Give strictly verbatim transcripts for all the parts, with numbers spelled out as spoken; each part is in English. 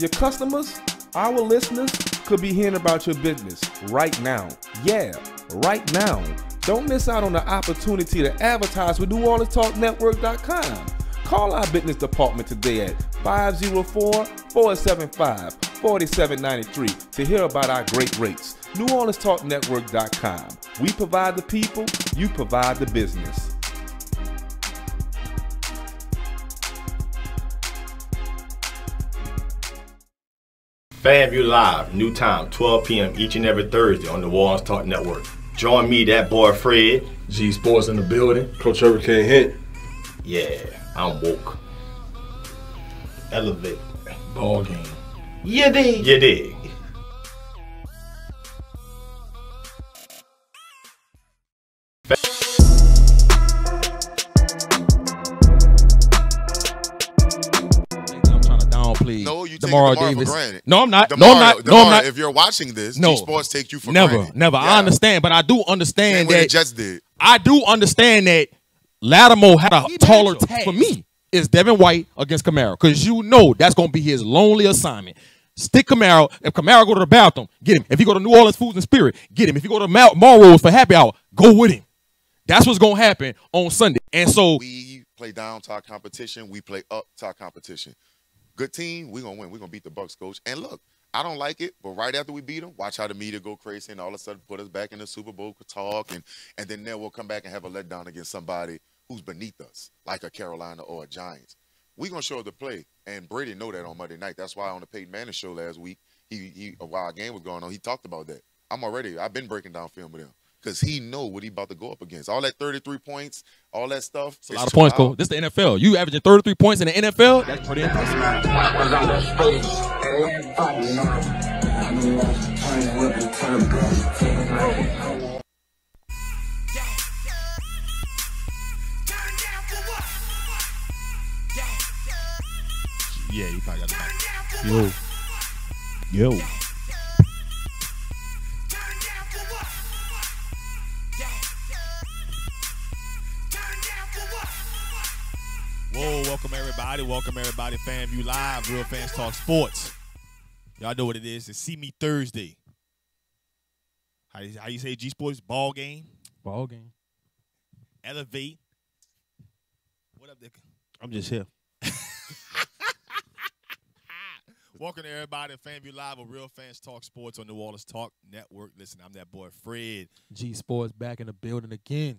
Your customers, our listeners, could be hearing about your business right now. Yeah, right now. Don't miss out on the opportunity to advertise with New Orleans Talk Network dot com. Call our business department today at five oh four, four seven five, four seven nine three to hear about our great rates. New Orleans Talk Network dot com. We provide the people, you provide the business. Fan View Live, new time, twelve p m each and every Thursday on the New Orleans Talk Network. Join me, that boy Fred. G-Sports in the building. Coach Hurricane Hint. Yeah, I'm woke. Elevate. Ball game. Yeah, dig. Yeah, dig. DeMario Davis. For no, I'm not. DeMario, no, I'm not. DeMario, no, I'm not. If you're watching this, no. G-Sports take you for never, granted. Never, never. Yeah. I understand, but I do understand that. The Jets did. I do understand that Lattimore had a he taller task for me. Is Devin White against Camaro, because you know that's going to be his lonely assignment. Stick Camaro. If Camaro go to the bathroom, get him. If he go to New Orleans Foods and Spirit, get him. If you go to Marrows for happy hour, go with him. That's what's going to happen on Sunday. And so we play down to our competition. We play up to our competition. Good team, we're going to win. We're going to beat the Bucks, coach. And look, I don't like it, but right after we beat them, watch how the media go crazy and all of a sudden put us back in the Super Bowl talk, and, and then we'll come back and have a letdown against somebody who's beneath us, like a Carolina or a Giants. We're going to show up to play, and Brady know that on Monday night. That's why on the Peyton Manning show last week, he, he while our game was going on, he talked about that. I'm already – I've been breaking down film with him because he know what he about to go up against. All that thirty-three points, all that stuff. It's a lot of points, coach. This is the N F L. You averaging thirty-three points in the N F L? That's pretty impressive. Yeah, you probably got the mic. Yo. Yo. Whoa, welcome everybody. Welcome everybody. Fan View Live, Real Fans Talk Sports. Y'all know what it is. It's See Me Thursday. How you, how you say G-Sports? Ball game. Ball game. Elevate. What up, Dick? I'm just here. Welcome to everybody. Fan View Live, with Real Fans Talk Sports on New Orleans Talk Network. Listen, I'm that boy Fred. G-Sports back in the building again.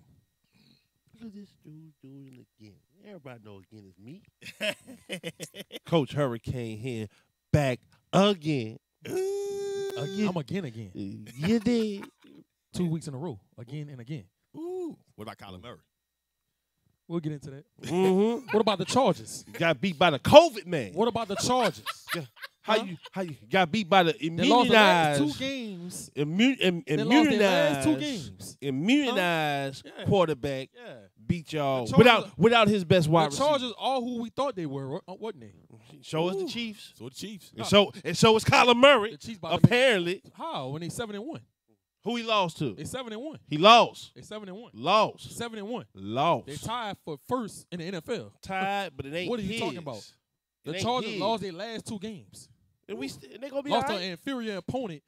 What is this dude doing again? Everybody knows again is me. Coach Hurricane here, back again. Ooh, again. I'm again again. You did. Two weeks in a row, again and again. Ooh. What about Colin Murray? We'll get into that. Mm-hmm. What about the Chargers? You got beat by the COVID man. What about the Chargers? How huh? you how you got beat by the immunized? They lost the last two games. Immu Im they immunized last two games. Immunized huh? yeah. quarterback. Yeah. Beat y'all without without his best wide receiver. The Chargers all who we thought they were, wasn't they? So is the Chiefs. So the Chiefs. And so and so is Kyler Murray. The Chiefs apparently. How? When they seven and one. Who he lost to? They seven and one. He lost. They seven and one. Lost. Seven and one. Lost. They tied for first in the N F L. Tied, but it ain't. What are you talking about? The Chargers lost their last two games. And we st and they gonna be lost to an inferior opponent,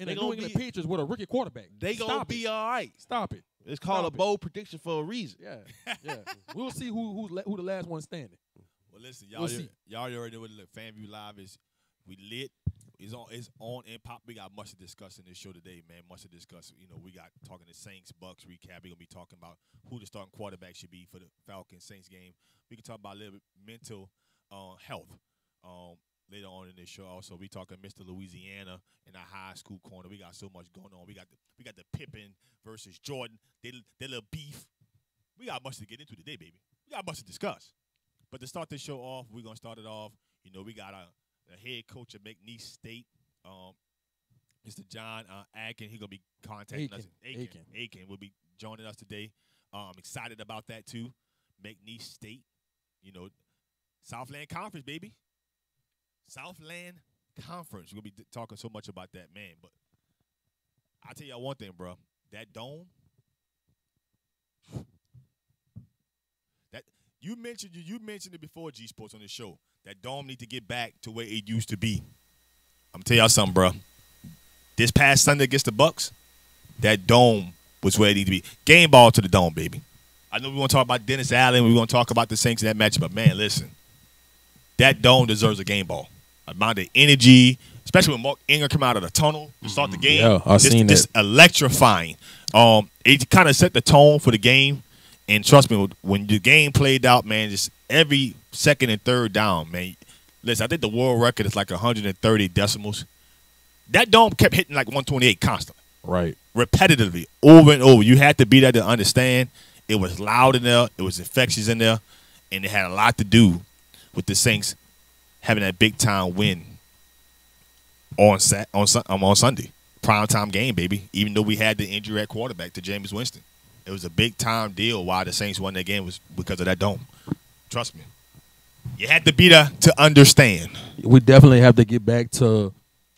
and they're going to the Patriots with a rookie quarterback. They gonna be all right. Stop it. It's called Stop a bold it. prediction for a reason. Yeah, yeah. We'll see who who who the last one standing. Well, listen, y'all, we'll y'all already know what the Fan View Live is. We lit. It's on. It's on and pop. We got much to discuss in this show today, man. Much to discuss. You know, we got talking the Saints Bucks recap. We gonna be talking about who the starting quarterback should be for the Falcons Saints game. We can talk about a little bit mental uh, health. Um, Later on in this show, also we talking Mister Louisiana in our high school corner. We got so much going on. We got the we got the Pippen versus Jordan. They they little beef. We got much to get into today, baby. We got much to discuss. But to start this show off, we're gonna start it off. You know, we got our, our head coach of McNeese State, um, Mister John uh, Aiken. He's gonna be contacting Aiken. us. Aiken. Aiken. Aiken will be joining us today. I'm um, excited about that too. McNeese State, you know, Southland Conference, baby. Southland Conference. We're going to be talking so much about that, man. But I'll tell y'all one thing, bro. That dome, that You mentioned you mentioned it before, G Sports, on the show, that Dome need to get back to where it used to be. I'm gonna tell y'all something, bro. This past Sunday against the Bucks, that Dome was where it needed to be. Game ball to the Dome, baby. I know we want to talk about Dennis Allen. We want to talk about the Saints in that match, but man, listen, that Dome deserves a game ball. Amount of energy, especially when Mark Ingram come out of the tunnel to start the game. Yeah, I've seen that. Just electrifying. Um, it kind of set the tone for the game. And trust me, when the game played out, man, just every second and third down, man. Listen, I think the world record is like one hundred thirty decimals. That dome kept hitting like one twenty-eight constantly. Right. Repetitively, over and over. You had to be there to understand. It was loud in there. It was infectious in there. And it had a lot to do with the Saints having that big-time win on sat on, um, on Sunday. Primetime game, baby, even though we had the injury at quarterback to Jameis Winston. It was a big-time deal why the Saints won that game was because of that dome. Trust me. You had to be there to understand. We definitely have to get back to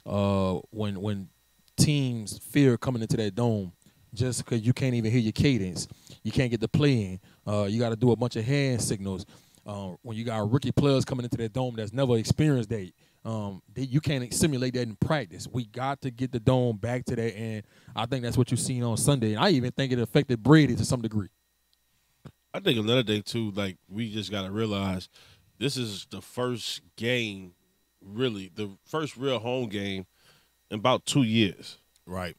uh, when when teams fear coming into that dome just because you can't even hear your cadence. You can't get the play in. Uh, you got to do a bunch of hand signals. Uh, when you got rookie players coming into that dome that's never experienced that, um, they, you can't simulate that in practice. We got to get the dome back to that, and I think that's what you've seen on Sunday. And I even think it affected Brady to some degree. I think another thing, too, like we just got to realize this is the first game, really, the first real home game in about two years. Right.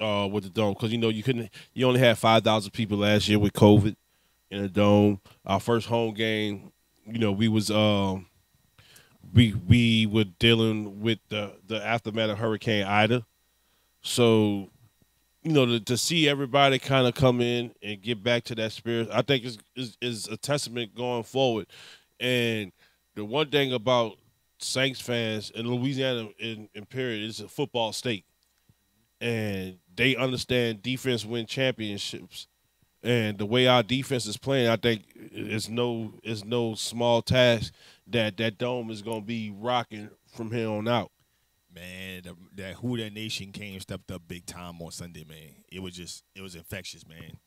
Uh, with the dome, because, you know, you couldn't, you only had five thousand people last year with COVID. In the dome, our first home game, you know, we was um, we we were dealing with the the aftermath of Hurricane Ida, so you know to, to see everybody kind of come in and get back to that spirit, I think is, is is a testament going forward. And the one thing about Saints fans in Louisiana, in, in period, is a football state, and they understand defense win championships. And the way our defense is playing, I think it's no it's no small task that that dome is going to be rocking from here on out. Man, the, that Houdat Nation came stepped up big time on Sunday, man. It was just it was infectious, man.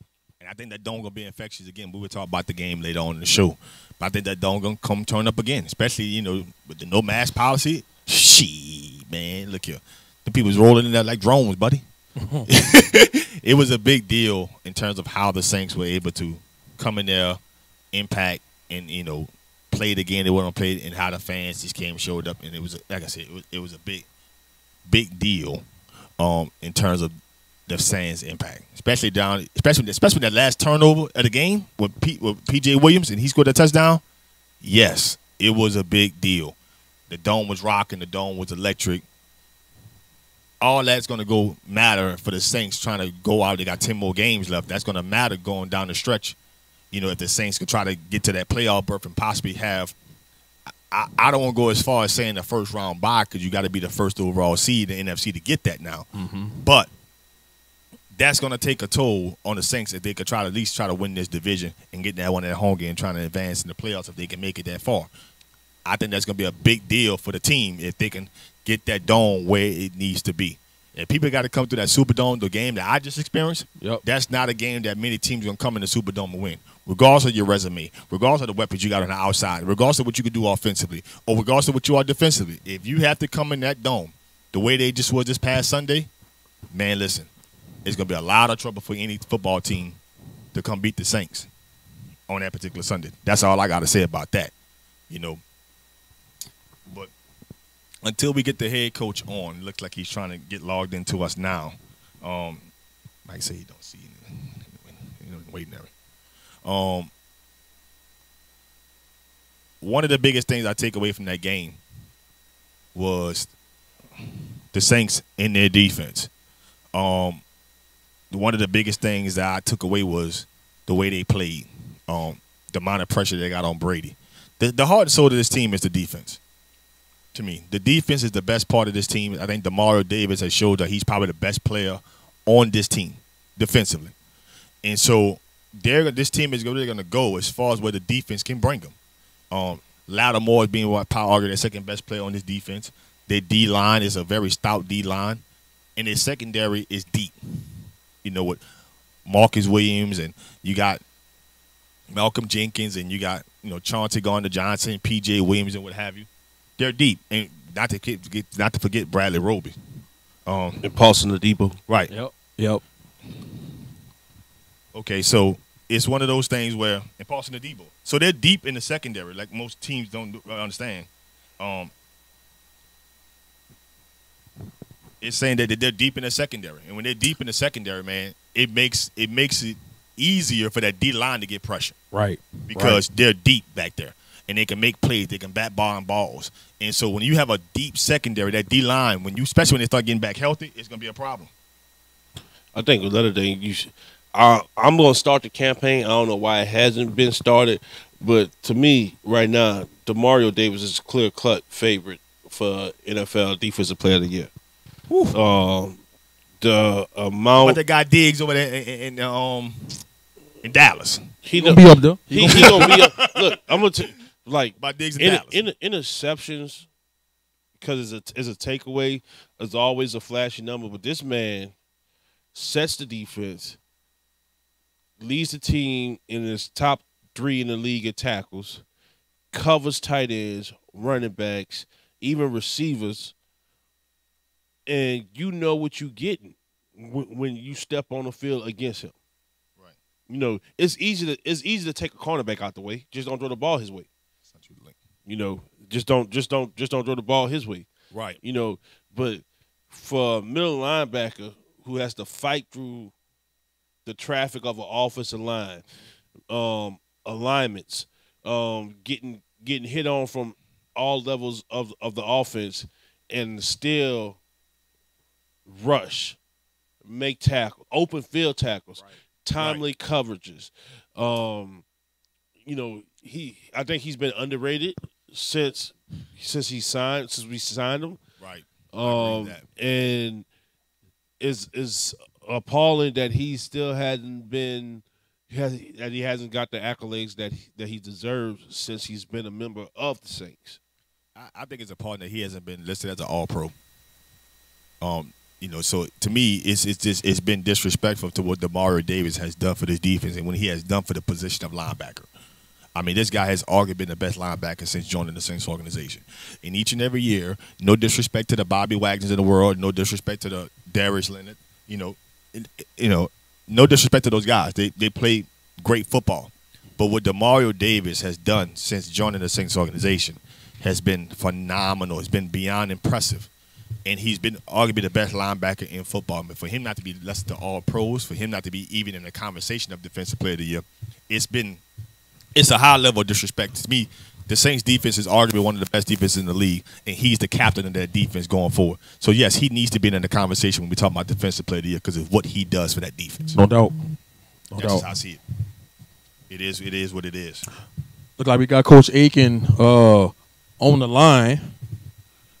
And I think that dome going to be infectious again. We will talk about the game later on in the show. But I think that dome going to come turn up again, especially, you know, with the no mask policy. Shit, man, look here. The people's rolling in there like drones, buddy. It was a big deal in terms of how the Saints were able to come in there, impact, and, you know, play the game they wanted to play, and how the fans just came, showed up, and it was, like I said, it was, it was a big, big deal um, in terms of the Saints' impact, especially down, especially especially that last turnover of the game with P, with P J Williams, and he scored a touchdown. Yes, it was a big deal. The dome was rocking. The dome was electric. All that's going to go matter for the Saints trying to go out. They got ten more games left. That's going to matter going down the stretch, you know, if the Saints could try to get to that playoff berth and possibly have I, – I don't want to go as far as saying the first-round bye because you got to be the first overall seed in the N F C to get that now. Mm-hmm. But that's going to take a toll on the Saints if they could try to at least try to win this division and get that one at home game, trying to advance in the playoffs if they can make it that far. I think that's going to be a big deal for the team if they can – get that dome where it needs to be. If people got to come through that Superdome, the game that I just experienced, yep. That's not a game that many teams are going to come in the Superdome and win, regardless of your resume, regardless of the weapons you got on the outside, regardless of what you can do offensively, or regardless of what you are defensively. If you have to come in that dome the way they just was this past Sunday, man, listen, it's going to be a lot of trouble for any football team to come beat the Saints on that particular Sunday. That's all I got to say about that, you know. But until we get the head coach on, it looks like he's trying to get logged into us now. Um, like I say, you don't see him waiting there. Um, one of the biggest things I take away from that game was the Saints in their defense. Um, one of the biggest things that I took away was the way they played, um, the amount of pressure they got on Brady. The, the heart and soul of this team is the defense. To me, the defense is the best part of this team. I think Demario Davis has showed that he's probably the best player on this team defensively. And so they're, this team is really going to go as far as where the defense can bring them. Um, Lattimore is being what I argue their second best player on this defense. Their D-line is a very stout D-line. And their secondary is deep. You know, with Marcus Williams and you got Malcolm Jenkins, and you got, you know, Chauncey Gardner Johnson, P J. Williams, and what have you. They're deep, and not to get, not to forget Bradley Roby, um, and Paulson Adebo. Right. Yep. Yep. Okay, so it's one of those things where and Paulson Adebo. So they're deep in the secondary, like most teams don't understand. Um, it's saying that they're deep in the secondary, and when they're deep in the secondary, man, it makes it makes it easier for that D line to get pressure. Right. Because right. they're deep back there. And they can make plays. They can bat ball and balls. And so when you have a deep secondary, that D line, when you, especially when they start getting back healthy, it's going to be a problem. I think another thing you should, uh, I'm going to start the campaign. I don't know why it hasn't been started, but to me right now, Demario Davis is a clear-cut favorite for N F L Defensive Player of the Year. Um, the amount. But they got Diggs over there in, in, um, in Dallas. He gonna be up there. He, he gonna be up. Look, I'm gonna. T Like by Diggs and in, in, interceptions, because it's a, it's a takeaway, is always a flashy number. But this man sets the defense, leads the team in his top three in the league at tackles, covers tight ends, running backs, even receivers, and you know what you're getting when, when you step on the field against him. Right. You know it's easy to it's easy to take a cornerback out the way. Just don't throw the ball his way. You know, just don't, just don't, just don't throw the ball his way. Right. You know, but for a middle linebacker who has to fight through the traffic of an offensive line, um, alignments, um, getting getting hit on from all levels of of the offense, and still rush, make tackle, open field tackles, right. timely right. coverages, um, you know. He, I think he's been underrated since since he signed since we signed him. Right. Um, that. And it's is appalling that he still hadn't been has that he hasn't got the accolades that he, that he deserves since he's been a member of the Saints. I, I think it's appalling that he hasn't been listed as an All-Pro. Um, you know, so to me, it's it's just it's been disrespectful to what Demario Davis has done for this defense and what he has done for the position of linebacker. I mean, this guy has arguably been the best linebacker since joining the Saints organization. And each and every year, no disrespect to the Bobby Wagners in the world, no disrespect to the Darius Leonard, you know, you know, no disrespect to those guys. They they play great football. But what Demario Davis has done since joining the Saints organization has been phenomenal. It's been beyond impressive. And he's been arguably the best linebacker in football. But for him not to be less than all pros, for him not to be even in the conversation of Defensive Player of the Year, it's been – it's a high level of disrespect. To me, the Saints defense is arguably one of the best defenses in the league, and he's the captain of that defense going forward. So, yes, he needs to be in the conversation when we talk about Defensive Player of the Year because of what he does for that defense. No doubt. No That's doubt. how I see it. It is, it is what it is. Look like we got Coach Aiken uh, on the line.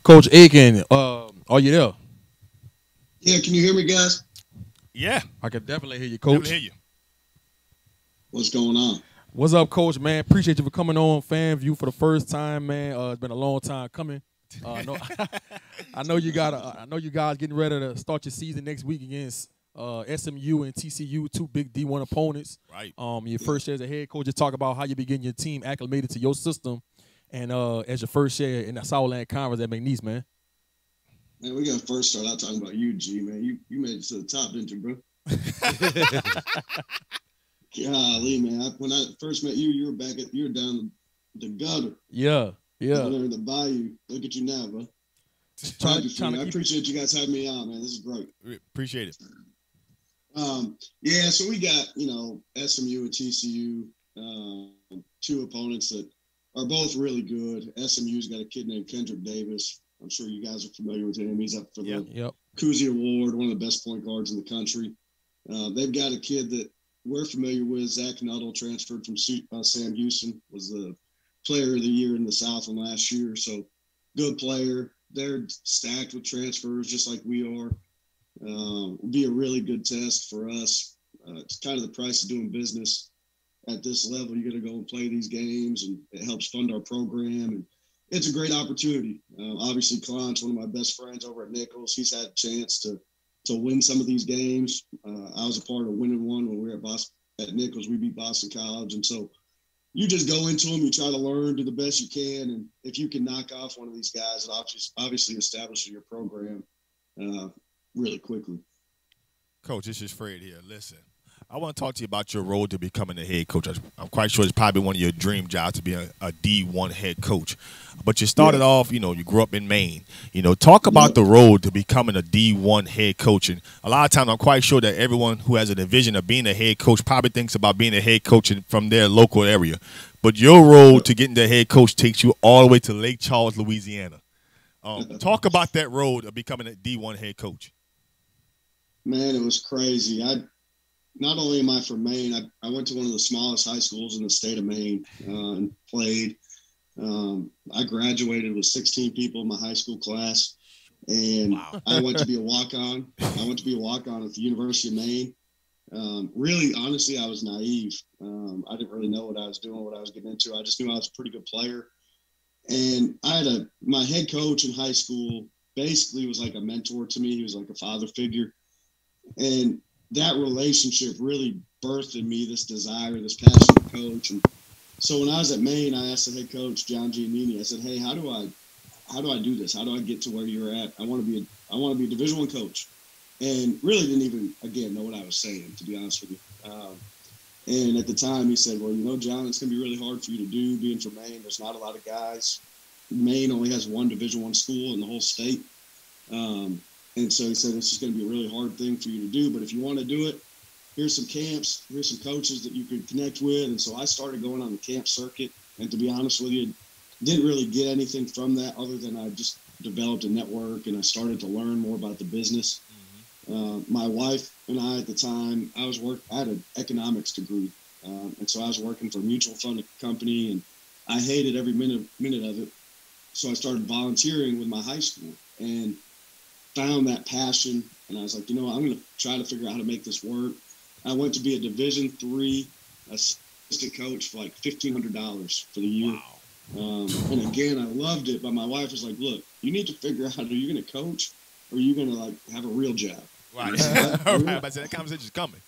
Coach Aiken, uh, are you there? Yeah, can you hear me, guys? Yeah. I can definitely hear you, Coach. Definitely hear you. What's going on? What's up, Coach, man? Appreciate you for coming on Fan View for the first time, man. Uh, it's been a long time coming. Uh, I, know, I know you got. Uh, I know you guys getting ready to start your season next week against uh, S M U and T C U, two big D one opponents. Right. Um, your first year as a head coach, just talk about how you be getting your team acclimated to your system, and uh, as your first year in the Southland Conference at McNeese, man. Man, we gotta first start out talking about you, G, man. You you made it to the top, didn't you, bro? Golly, man! I, when I first met you, you were back at you were down the gutter. Yeah, yeah. Down there in the bayou. Look at you now, bro. Trying to, trying to I appreciate you guys having me on, man. This is great. Appreciate it. Um, yeah. So we got you know S M U and T C U, um, two opponents that are both really good. S M U's got a kid named Kendrick Davis. I'm sure you guys are familiar with him. He's up for yep, the yep. Cousy Award, one of the best point guards in the country. Uh, they've got a kid that we're familiar with, Zach Nuttall, transferred from Sam Houston, was the player of the year in the Southland last year. So good player. They're stacked with transfers just like we are. Um, it'll be a really good test for us. Uh, it's kind of the price of doing business at this level. You got to go and play these games, and it helps fund our program. And it's a great opportunity. Uh, obviously, Klon's one of my best friends over at Nichols. He's had a chance to to win some of these games. Uh, I was a part of winning one when we were at Bos at Nichols, we beat Boston College. And so you just go into them, you try to learn, do the best you can. And if you can knock off one of these guys, it obviously, obviously establishes your program uh, really quickly. Coach, this is Fred here. Listen, I want to talk to you about your road to becoming a head coach. I'm quite sure it's probably one of your dream jobs to be a, a D one head coach. But you started yeah. off, you know, you grew up in Maine. You know, talk about yeah. the road to becoming a D one head coach. And a lot of times I'm quite sure that everyone who has a vision of being a head coach probably thinks about being a head coach from their local area. But your road to getting the head coach takes you all the way to Lake Charles, Louisiana. Um, talk about that road of becoming a D one head coach. Man, it was crazy. I Not only am I from Maine, I, I went to one of the smallest high schools in the state of Maine uh, and played. Um, I graduated with sixteen people in my high school class, and wow. I went to be a walk-on. I went to be a walk-on at the University of Maine. Um, really, honestly, I was naive. Um, I didn't really know what I was doing, what I was getting into. I just knew I was a pretty good player. And I had a my head coach in high school basically was like a mentor to me. He was like a father figure. And that relationship really birthed in me this desire, this passion to coach. And so when I was at Maine, I asked the head coach, John Giannini, I said, hey, how do I how do I do this? How do I get to where you're at? I want to be a, I want to be a Division I coach. And really didn't even, again, know what I was saying, to be honest with you. Um, and at the time, he said, well, you know, John, it's going to be really hard for you to do being from Maine. There's not a lot of guys. Maine only has one Division I school in the whole state. Um And so he said, this is going to be a really hard thing for you to do. But if you want to do it, here's some camps, here's some coaches that you could connect with. And so I started going on the camp circuit. And to be honest with you, didn't really get anything from that other than I just developed a network and I started to learn more about the business. Mm-hmm. uh, my wife and I at the time, I was work. I had an economics degree. Um, and so I was working for a mutual fund company and I hated every minute, minute of it. So I started volunteering with my high school. And found that passion, and I was like, you know, I'm going to try to figure out how to make this work. I went to be a Division three assistant coach for like fifteen hundred dollars for the year. Wow. Um, and again, I loved it, but my wife was like, look, you need to figure out, are you going to coach or are you going to like have a real job? Right. All right, but that conversation's coming.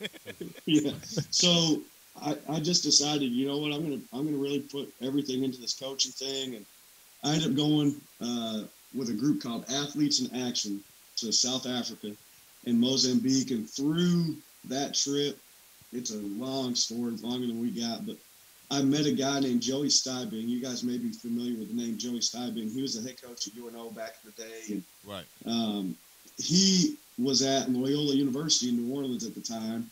Yeah. So I, I just decided, you know what, I'm going to, I'm going to really put everything into this coaching thing. And I ended up going uh, with a group called Athletes in Action to South Africa and Mozambique. And through that trip, it's a long story, longer than we got, but I met a guy named Joey Stiebing. You guys may be familiar with the name Joey Stiebing. He was the head coach at U N O back in the day. And, right. Um, he was at Loyola University in New Orleans at the time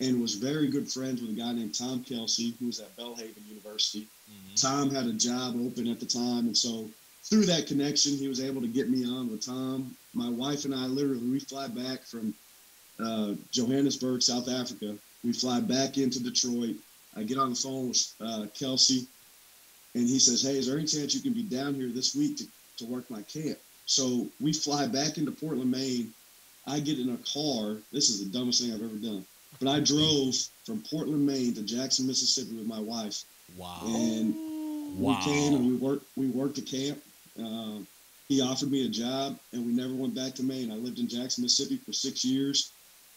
and was very good friends with a guy named Tom Kelsey, who was at Bellhaven University. Mm-hmm. Tom had a job open at the time. And so through that connection, he was able to get me on with Tom. My wife and I literally, we fly back from uh, Johannesburg, South Africa. We fly back into Detroit. I get on the phone with uh, Kelsey, and he says, hey, is there any chance you can be down here this week to, to work my camp? So we fly back into Portland, Maine. I get in a car. This is the dumbest thing I've ever done. But I drove from Portland, Maine to Jackson, Mississippi with my wife. Wow. And wow. we came and we worked, we worked a camp. Um, he offered me a job, and we never went back to Maine. I lived in Jackson, Mississippi for six years.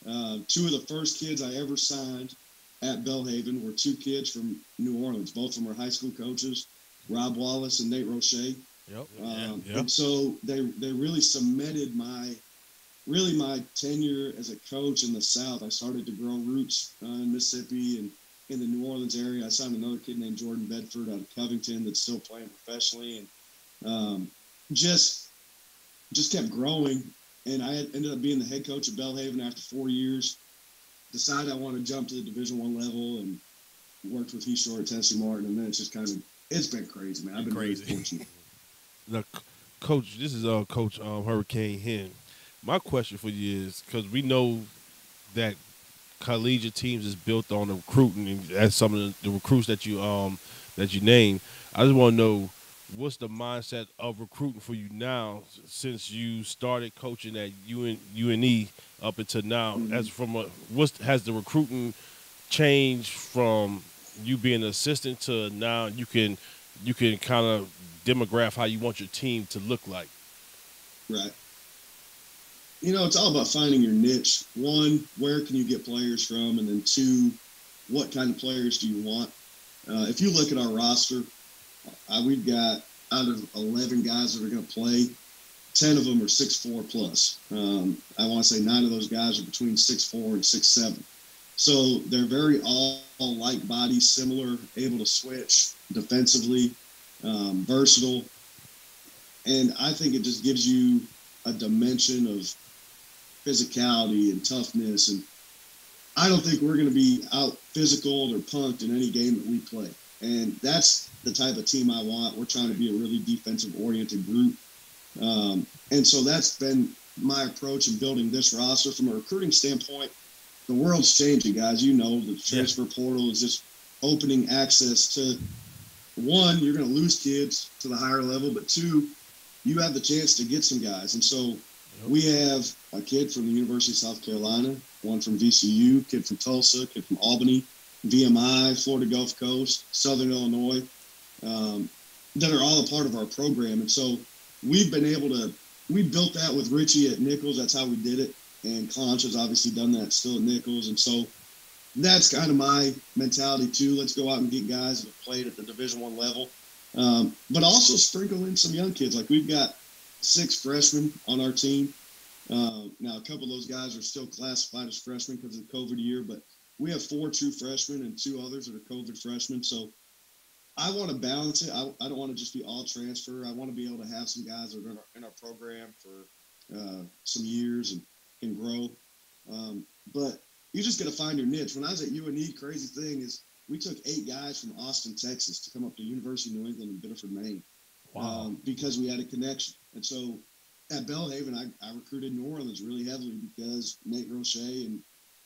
Uh, two of the first kids I ever signed at Bellhaven were two kids from New Orleans. Both of them were high school coaches, Rob Wallace and Nate Roche. Yep. Um, yep. And so they they really cemented my really my tenure as a coach in the South. I started to grow roots uh, in Mississippi and in the New Orleans area. I signed another kid named Jordan Bedford out of Covington that's still playing professionally, and Um, just, just kept growing. And I ended up being the head coach at Bellhaven after four years, decided I want to jump to the Division I level and worked with Heath Shore at Tennessee Martin. And then it's just kind of, it's been crazy, man. I've been crazy. Really fortunate. Look, Coach, this is uh, Coach um, Hurricane Hen. My question for you is, because we know that collegiate teams is built on the recruiting and as some of the, the recruits that you, um, that you named. I just want to know, what's the mindset of recruiting for you now since you started coaching at U N E up until now? Mm-hmm. As from a, what's, has the recruiting changed from you being an assistant to now you can you can kind of demograph how you want your team to look like? Right. You know, it's all about finding your niche. One, where can you get players from? And then two, what kind of players do you want? Uh, if you look at our roster, uh, we've got out of eleven guys that are going to play, ten of them are six four plus. Um, I want to say nine of those guys are between six four and six seven. So they're very all, all like bodies, similar, able to switch defensively, um, versatile. And I think it just gives you a dimension of physicality and toughness. And I don't think we're going to be out physical or punked in any game that we play. And that's the type of team I want. We're trying to be a really defensive-oriented group. Um, and so that's been my approach in building this roster. From a recruiting standpoint, the world's changing, guys. You know, the transfer portal is just opening access to, one, you're going to lose kids to the higher level, but two, you have the chance to get some guys. And so we have a kid from the University of South Carolina, one from V C U, kid from Tulsa, kid from Albany, V M I, Florida Gulf Coast, Southern Illinois, um, that are all a part of our program. And so we've been able to – we built that with Richie at Nichols. That's how we did it. And Conch has obviously done that still at Nichols. And so that's kind of my mentality too. Let's go out and get guys that have played at the Division I level. Um, but also sprinkle in some young kids. Like we've got six freshmen on our team. Uh, now, a couple of those guys are still classified as freshmen because of the COVID year, but we have four true freshmen and two others that are COVID freshmen. So I want to balance it. I, I don't want to just be all transfer. I want to be able to have some guys that are in our, in our program for uh, some years and can grow. Um, but you just got to find your niche. When I was at U N E, crazy thing is we took eight guys from Austin, Texas to come up to University of New England in Biddeford, Maine. Wow. Um, because we had a connection. And so at Bellhaven, I, I recruited New Orleans really heavily because Nate Roche and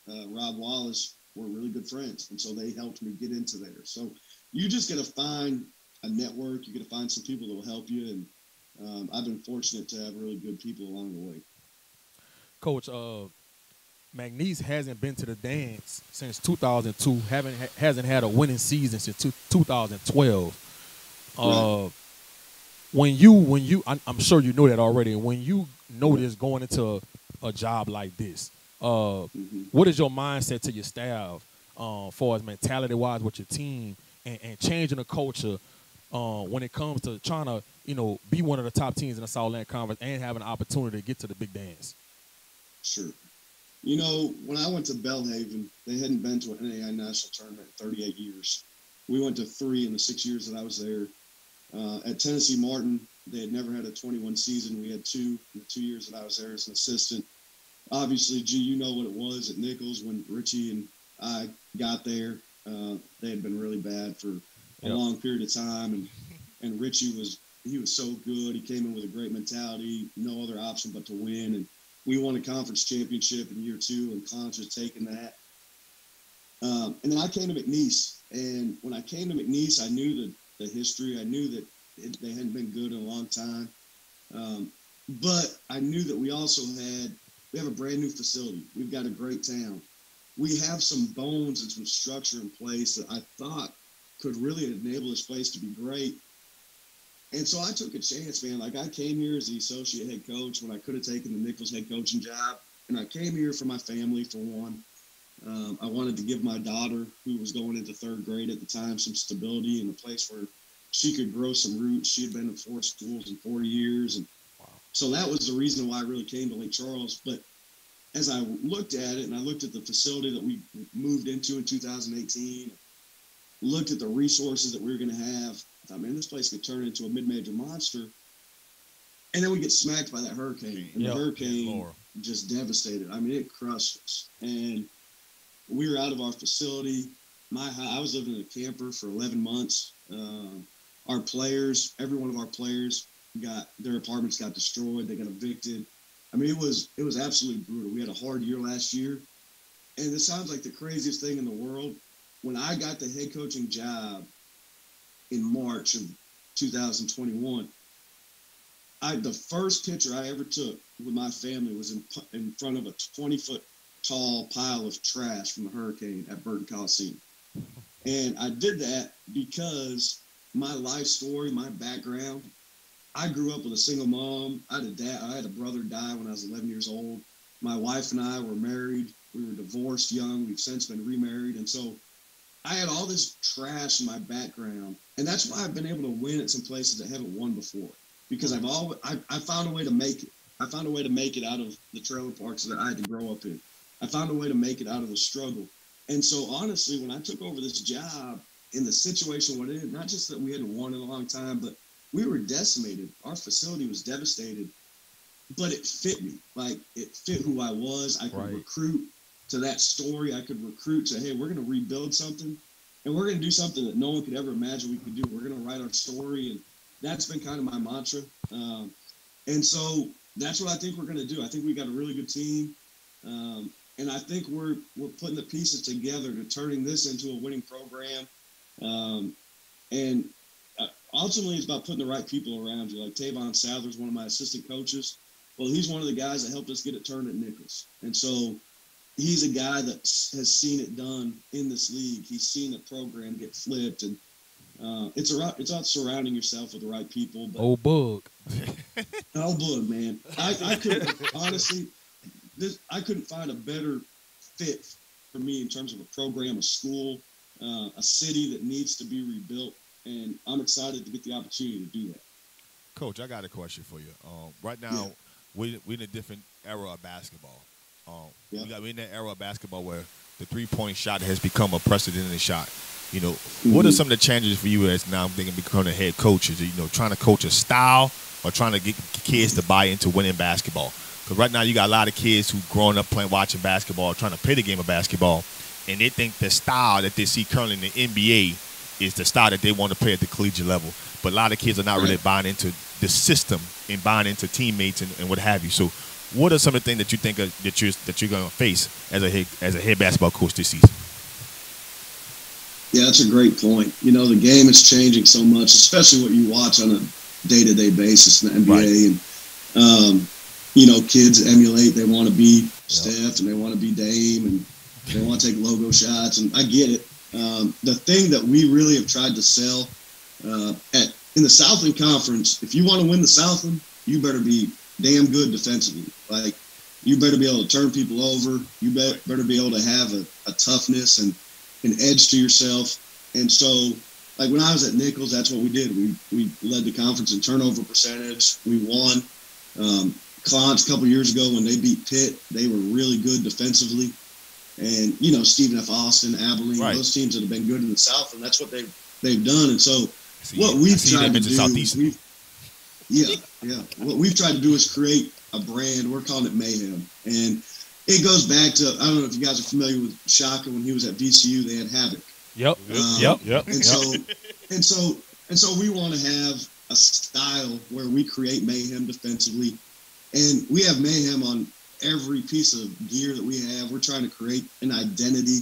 uh, Rob Wallace were really good friends. And so they helped me get into there. So you just got to find a network. You got to find some people that will help you. And um, I've been fortunate to have really good people along the way. Coach, uh, McNeese hasn't been to the dance since two thousand two, haven't ha- hasn't had a winning season since two- two thousand twelve. Right. Uh, when you, when you, I'm, I'm sure you know that already, when you know this going into a, a job like this, uh, mm-hmm. what is your mindset to your staff uh, far as mentality-wise with your team and, and changing the culture uh, when it comes to trying to, you know, be one of the top teams in the Southland Conference and have an opportunity to get to the big dance? Sure. You know, when I went to Bellhaven, they hadn't been to an N A I national tournament in thirty-eight years. We went to three in the six years that I was there. Uh, at Tennessee Martin, they had never had a twenty-one season. We had two in the two years that I was there as an assistant. Obviously, G, you know what it was at Nichols when Richie and I got there. Uh, they had been really bad for a yep. long period of time, and and Richie was he was so good. He came in with a great mentality, no other option but to win, and we won a conference championship in year two, and Conch has taken that. Um, and then I came to McNeese, and when I came to McNeese, I knew the, the history. I knew that it, they hadn't been good in a long time. Um, but I knew that we also had – we have a brand-new facility. We've got a great town. We have some bones and some structure in place that I thought could really enable this place to be great. And so I took a chance, man. Like, I came here as the associate head coach when I could have taken the Nichols head coaching job. And I came here for my family, for one. Um, I wanted to give my daughter, who was going into third grade at the time, some stability and a place where she could grow some roots. She had been in four schools in four years. And wow. So that was the reason why I really came to Lake Charles. But as I looked at it, and I looked at the facility that we moved into in two thousand eighteen, looked at the resources that we were going to have, I mean, this place could turn into a mid-major monster. And then we get smacked by that hurricane. And yep. the hurricane Laurel. Just devastated. I mean, it crushed us. And we were out of our facility. My, I was living in a camper for eleven months. Uh, our players, every one of our players, got their apartments got destroyed. They got evicted. I mean, it was it was absolutely brutal. We had a hard year last year. And it sounds like the craziest thing in the world. When I got the head coaching job, in March of two thousand twenty-one, I the first picture I ever took with my family was in in front of a twenty-foot tall pile of trash from the hurricane at Burton Coliseum. And I did that because my life story, my background, I grew up with a single mom. I had a dad, I had a brother die when I was eleven years old. My wife and I were married. We were divorced young. We've since been remarried. And so I had all this trash in my background, and that's why I've been able to win at some places that haven't won before, because I've always I, I found a way to make it. I found a way to make it out of the trailer parks that I had to grow up in. I found a way to make it out of the struggle. And so, honestly, when I took over this job in the situation, what it is, not just that we hadn't won in a long time, but we were decimated. Our facility was devastated, but it fit me. Like, it fit who I was. I could right. recruit to that story. I could recruit to, hey, we're going to rebuild something, and we're going to do something that no one could ever imagine we could do. We're going to write our story, and that's been kind of my mantra. Um, and so that's what I think we're going to do. I think we got a really good team. Um, and I think we're we're putting the pieces together to turning this into a winning program. Um, and uh, ultimately, it's about putting the right people around you. Like Tavon Sather's one of my assistant coaches. Well, he's one of the guys that helped us get it turned at Nichols. And so he's a guy that has seen it done in this league. He's seen the program get flipped. And uh, it's about it's about surrounding yourself with the right people. But old Boog. Old Boog, man. I, I could honestly – This, I couldn't find a better fit for me in terms of a program, a school, uh, a city that needs to be rebuilt, and I'm excited to get the opportunity to do that. Coach, I got a question for you. Um, right now, yeah. we, we're in a different era of basketball. Um, yeah. we got, we're in that era of basketball where the three-point shot has become a precedented shot. You know, mm-hmm. what are some of the challenges for you as now I'm thinking becoming a head coach? Is, you know, trying to coach a style or trying to get kids to buy into winning basketball? Because right now you got a lot of kids who growing up playing, watching basketball, trying to play the game of basketball, and they think the style that they see currently in the N B A is the style that they want to play at the collegiate level. But a lot of kids are not right. really buying into the system and buying into teammates and, and what have you. So, what are some of the things that you think of, that you're that you're going to face as a head, as a head basketball coach this season? Yeah, that's a great point. You know, the game is changing so much, especially what you watch on a day to day basis in the N B A right. and. Um, You know, kids emulate. They want to be yep. Steph, and they want to be Dame, and they want to take logo shots. And I get it. Um, the thing that we really have tried to sell uh, at in the Southland Conference, if you want to win the Southland, you better be damn good defensively. Like, you better be able to turn people over. You be- better be able to have a, a toughness and an edge to yourself. And so, like, when I was at Nichols, that's what we did. We we led the conference in turnover percentage. We won. Um, Clowns a couple years ago when they beat Pitt, they were really good defensively. And, you know, Stephen F. Austin, Abilene, right. those teams that have been good in the South, and that's what they've, they've done. And so see, what we've tried to do, we've, yeah, yeah. what we've tried to do is create a brand. We're calling it Mayhem. And it goes back to, I don't know if you guys are familiar with Shaka. When he was at V C U, they had Havoc. Yep, um, yep, yep. And, yep. So, and, so, and so we want to have a style where we create Mayhem defensively. And we have Mayhem on every piece of gear that we have. We're trying to create an identity.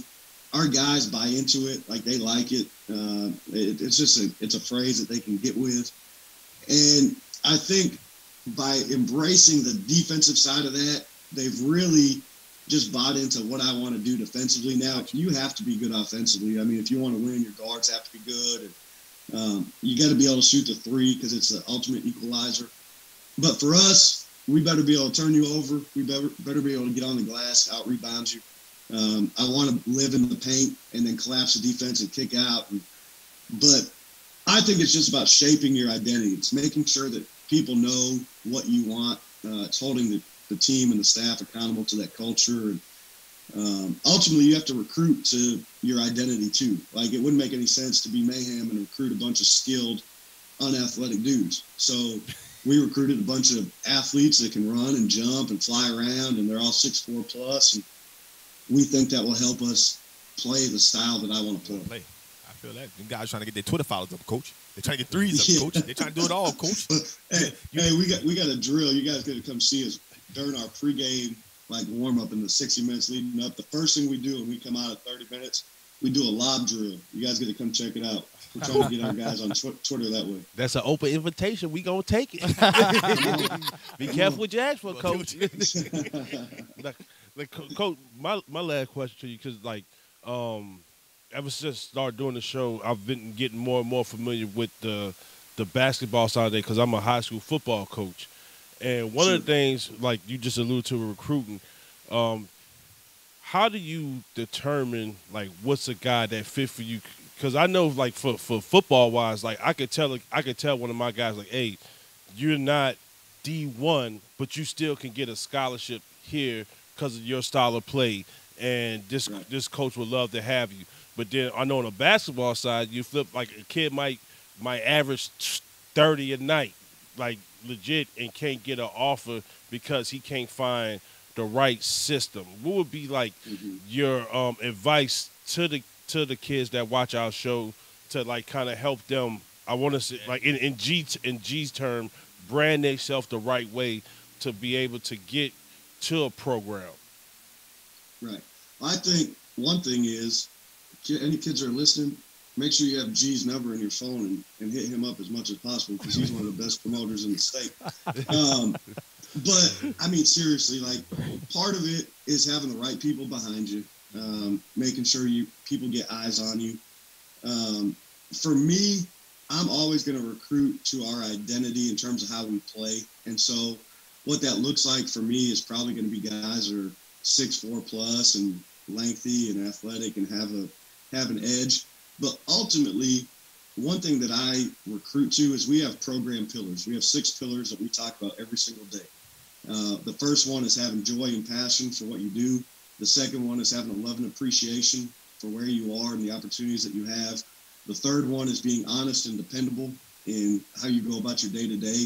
Our guys buy into it. Like, they like it. Uh, it it's just a, it's a phrase that they can get with. And I think by embracing the defensive side of that, they've really just bought into what I want to do defensively. Now, you have to be good offensively. I mean, if you want to win, your guards have to be good. And, um, you got to be able to shoot the three because it's the ultimate equalizer. But for us, we better be able to turn you over. We better better be able to get on the glass, out-rebound you. Um, I want to live in the paint and then collapse the defense and kick out. And, but I think it's just about shaping your identity. It's making sure that people know what you want. Uh, it's holding the, the team and the staff accountable to that culture. And um, ultimately, you have to recruit to your identity, too. Like, it wouldn't make any sense to be Mayhem and recruit a bunch of skilled, unathletic dudes. So... we recruited a bunch of athletes that can run and jump and fly around, and they're all six four plus. And we think that will help us play the style that I want to play. I feel that. Them guys trying to get their Twitter followers up, Coach. They're trying to get threes yeah. up, Coach. They're trying to do it all, Coach. hey, hey, we got we got a drill. You guys got to come see us during our pregame, like, warm-up in the sixty minutes leading up. The first thing we do when we come out of thirty minutes, we do a lob drill. You guys got to come check it out. We're trying to get our guys on tw- Twitter that way. That's an open invitation. We gonna take it. Be careful what you ask for, Coach. like, like, Coach, my my last question to you, because like, um, ever since I started doing the show, I've been getting more and more familiar with the the basketball side of it, because I'm a high school football coach, and one sure. of the things, like you just alluded to, recruiting. Um, how do you determine, like, what's a guy that fit for you? Because I know, like, for, for football-wise, like, I could tell I could tell one of my guys, like, hey, you're not D one, but you still can get a scholarship here because of your style of play, and this right. this coach would love to have you. But then I know on the basketball side, you flip, like, a kid might might average thirty a night, like, legit, and can't get an offer because he can't find the right system. What would be, like, mm-hmm. your um, advice to the to the kids that watch our show to, like, kind of help them, I want to say, like, in, in, G, in G's term, brand themselves the right way to be able to get to a program? Right. I think one thing is, any kids that are listening, make sure you have G's number in your phone and, and hit him up as much as possible, because he's one of the best promoters in the state. Um, but, I mean, seriously, like, part of it is having the right people behind you, um, making sure you people get eyes on you. Um, for me, I'm always going to recruit to our identity in terms of how we play. And so what that looks like for me is probably going to be guys that are six foot four plus and lengthy and athletic and have a have an edge. But ultimately, one thing that I recruit to is we have program pillars. We have six pillars that we talk about every single day. Uh, the first one is having joy and passion for what you do. The second one is having a love and appreciation for where you are and the opportunities that you have. The third one is being honest and dependable in how you go about your day-to-day.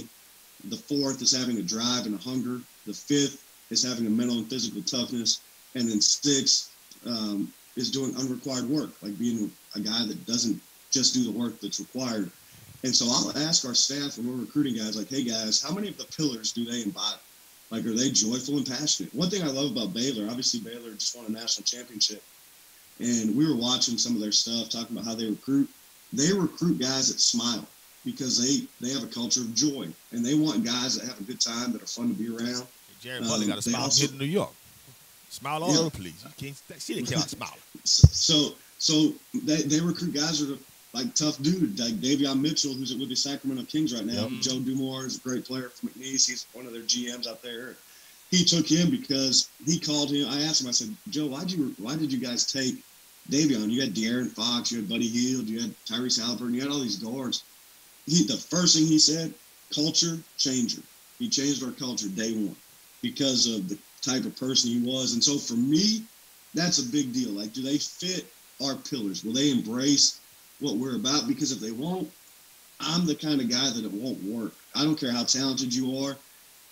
The fourth is having a drive and a hunger. The fifth is having a mental and physical toughness. And then six um, is doing unrequired work, like being a guy that doesn't just do the work that's required. And so I'll ask our staff when we're recruiting guys, like, hey, guys, how many of the pillars do they embody? Like, are they joyful and passionate? One thing I love about Baylor, obviously Baylor just won a national championship, and we were watching some of their stuff, talking about how they recruit. They recruit guys that smile because they, they have a culture of joy, and they want guys that have a good time, that are fun to be around. Jerry Butler um, got a smile also, in New York. Smile all yeah. over, please. You can't, she didn't care about smiling. So, so they, they recruit guys that are like tough dudes, like Davion Mitchell, who's with the Sacramento Kings right now. Yep. Joe Dumars is a great player from McNeese. He's one of their G Ms out there. He took him because he called him. I asked him, I said, Joe, why'd you, why did you guys take Davion? You had De'Aaron Fox, you had Buddy Hield, you had Tyrese Halliburton, you had all these guards. He, the first thing he said, culture changer. He changed our culture day one because of the type of person he was. And so for me, that's a big deal. Like, do they fit our pillars? Will they embrace what we're about? Because if they won't, I'm the kind of guy that it won't work. I don't care how talented you are.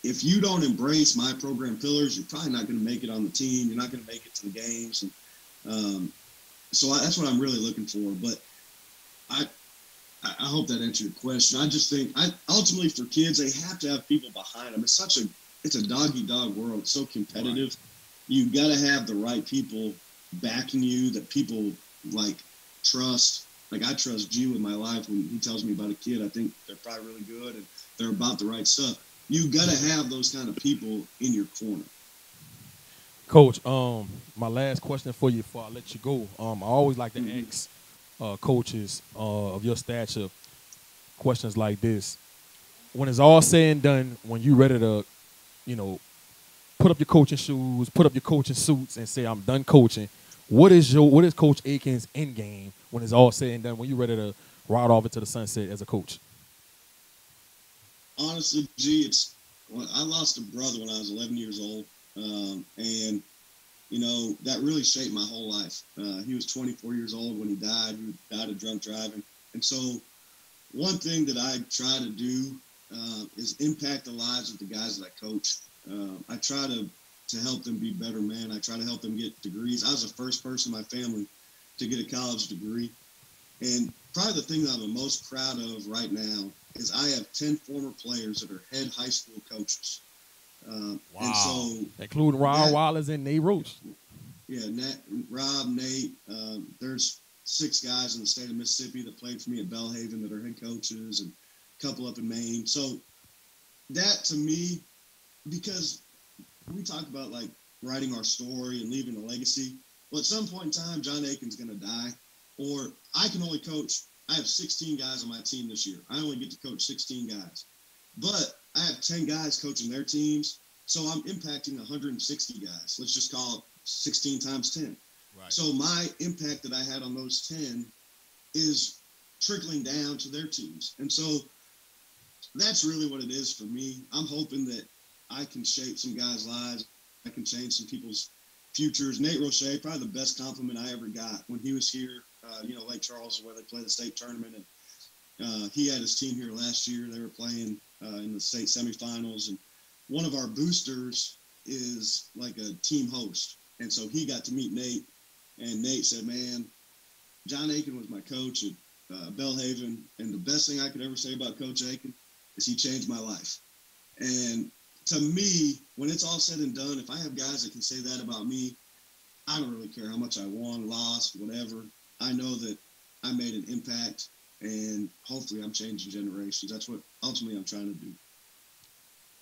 If you don't embrace my program pillars, you're probably not going to make it on the team. You're not going to make it to the games. And, um, so I, that's what I'm really looking for. But I, I hope that answered your question. I just think I, ultimately for kids, they have to have people behind them. It's such a It's a dog-eat-dog world. It's so competitive. Right. You've got to have the right people backing you that people, like, trust. Like, I trust G with my life. When he tells me about a kid, I think they're probably really good and they're about the right stuff. You've got to have those kind of people in your corner. Coach, um, my last question for you before I let you go. Um, I always like to mm-hmm. ask uh, coaches uh, of your stature questions like this. When it's all said and done, when you're ready to – you know, put up your coaching shoes, put up your coaching suits, and say, I'm done coaching. What is your, what is Coach Aiken's end game when it's all said and done, when you're ready to ride off into the sunset as a coach? Honestly, G, it's, well, I lost a brother when I was eleven years old. Um, and, you know, that really shaped my whole life. Uh, he was twenty-four years old when he died. He died of drunk driving. And so one thing that I try to do Uh, is impact the lives of the guys that I coach. Uh, I try to, to help them be better men. I try to help them get degrees. I was the first person in my family to get a college degree. And probably the thing that I'm the most proud of right now is I have ten former players that are head high school coaches. Uh, wow. And so including Rob Wallace and Nate Roche. Yeah, Nat, Rob, Nate. Um, there's six guys in the state of Mississippi that played for me at Bellhaven that are head coaches, and couple up in Maine. So that to me, because we talk about like writing our story and leaving a legacy, well, at some point in time, John Aiken's going to die, or I can only coach. I have sixteen guys on my team this year. I only get to coach sixteen guys, but I have ten guys coaching their teams. So I'm impacting one hundred sixty guys. Let's just call it sixteen times ten. Right. So my impact that I had on those ten is trickling down to their teams. And so that's really what it is for me. I'm hoping that I can shape some guys' lives. I can change some people's futures. Nate Roche, probably the best compliment I ever got when he was here, uh, you know, Lake Charles, where they play the state tournament. And uh, he had his team here last year. They were playing uh, in the state semifinals. And one of our boosters is like a team host. And so he got to meet Nate. And Nate said, man, John Aiken was my coach at uh, Bellhaven. And the best thing I could ever say about Coach Aiken is he changed my life. And to me, when it's all said and done, if I have guys that can say that about me, I don't really care how much I won, lost, whatever. I know that I made an impact, and hopefully I'm changing generations. That's what ultimately I'm trying to do.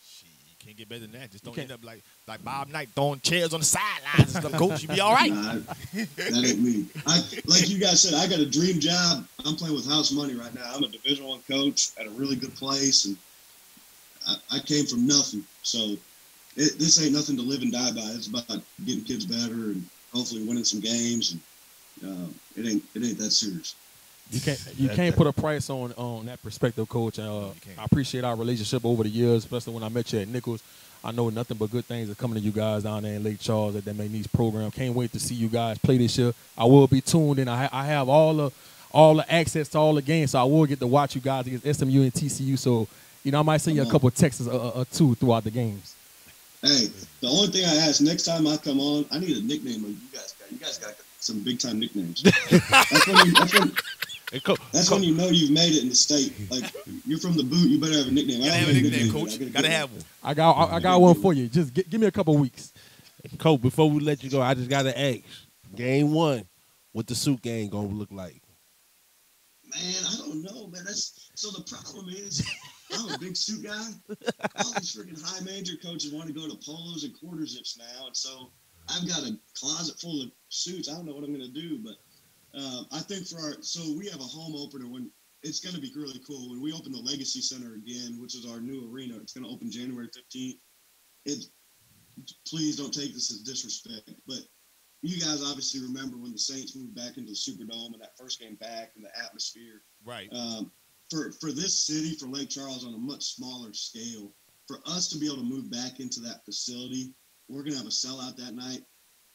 Shit, you can't get better than that. Just don't end up like like Bob Knight throwing chairs on the sidelines and stuff. Coach, you be all right. Nah, that ain't me. I, like you guys said, I got a dream job. I'm playing with house money right now. I'm a Division One coach at a really good place, and I, I came from nothing. So it, this ain't nothing to live and die by. It's about getting kids better and hopefully winning some games. And uh, it ain't it ain't that serious. You can't you can't put a price on on that perspective, Coach. Uh, I appreciate our relationship over the years, especially when I met you at Nichols. I know nothing but good things are coming to you guys down there in Lake Charles at that McNeese program. Can't wait to see you guys play this year. I will be tuned in. I, I have all the all the access to all the games, so I will get to watch you guys against S M U and T C U. So. You know, I might send you a couple of texts or, or two throughout the games. Hey, the only thing I ask next time I come on, I need a nickname like you guys got. You guys got some big-time nicknames. That's, when you, that's, when, hey, co- that's co- when you know you've made it in the state. Like, you're from the boot, you better have a nickname. You gotta have a nickname, nickname Coach. You gotta have one. I got, I, I got one for you. Just get, give me a couple of weeks. Coach, before we let you go, I just got to ask. Game one, what the suit game going to look like? Man, I don't know, man. That's, so the problem is... I'm a big suit guy. All these freaking high major coaches want to go to polos and quarter zips now, and so I've got a closet full of suits. I don't know what I'm going to do, but uh, I think for our so we have a home opener when it's going to be really cool when we open the Legacy Center again, which is our new arena. It's going to open January fifteenth. It please don't take this as disrespect, but you guys obviously remember when the Saints moved back into the Superdome and that first game back and the atmosphere, right? Um, For for this city, for Lake Charles, on a much smaller scale, for us to be able to move back into that facility, we're going to have a sellout that night.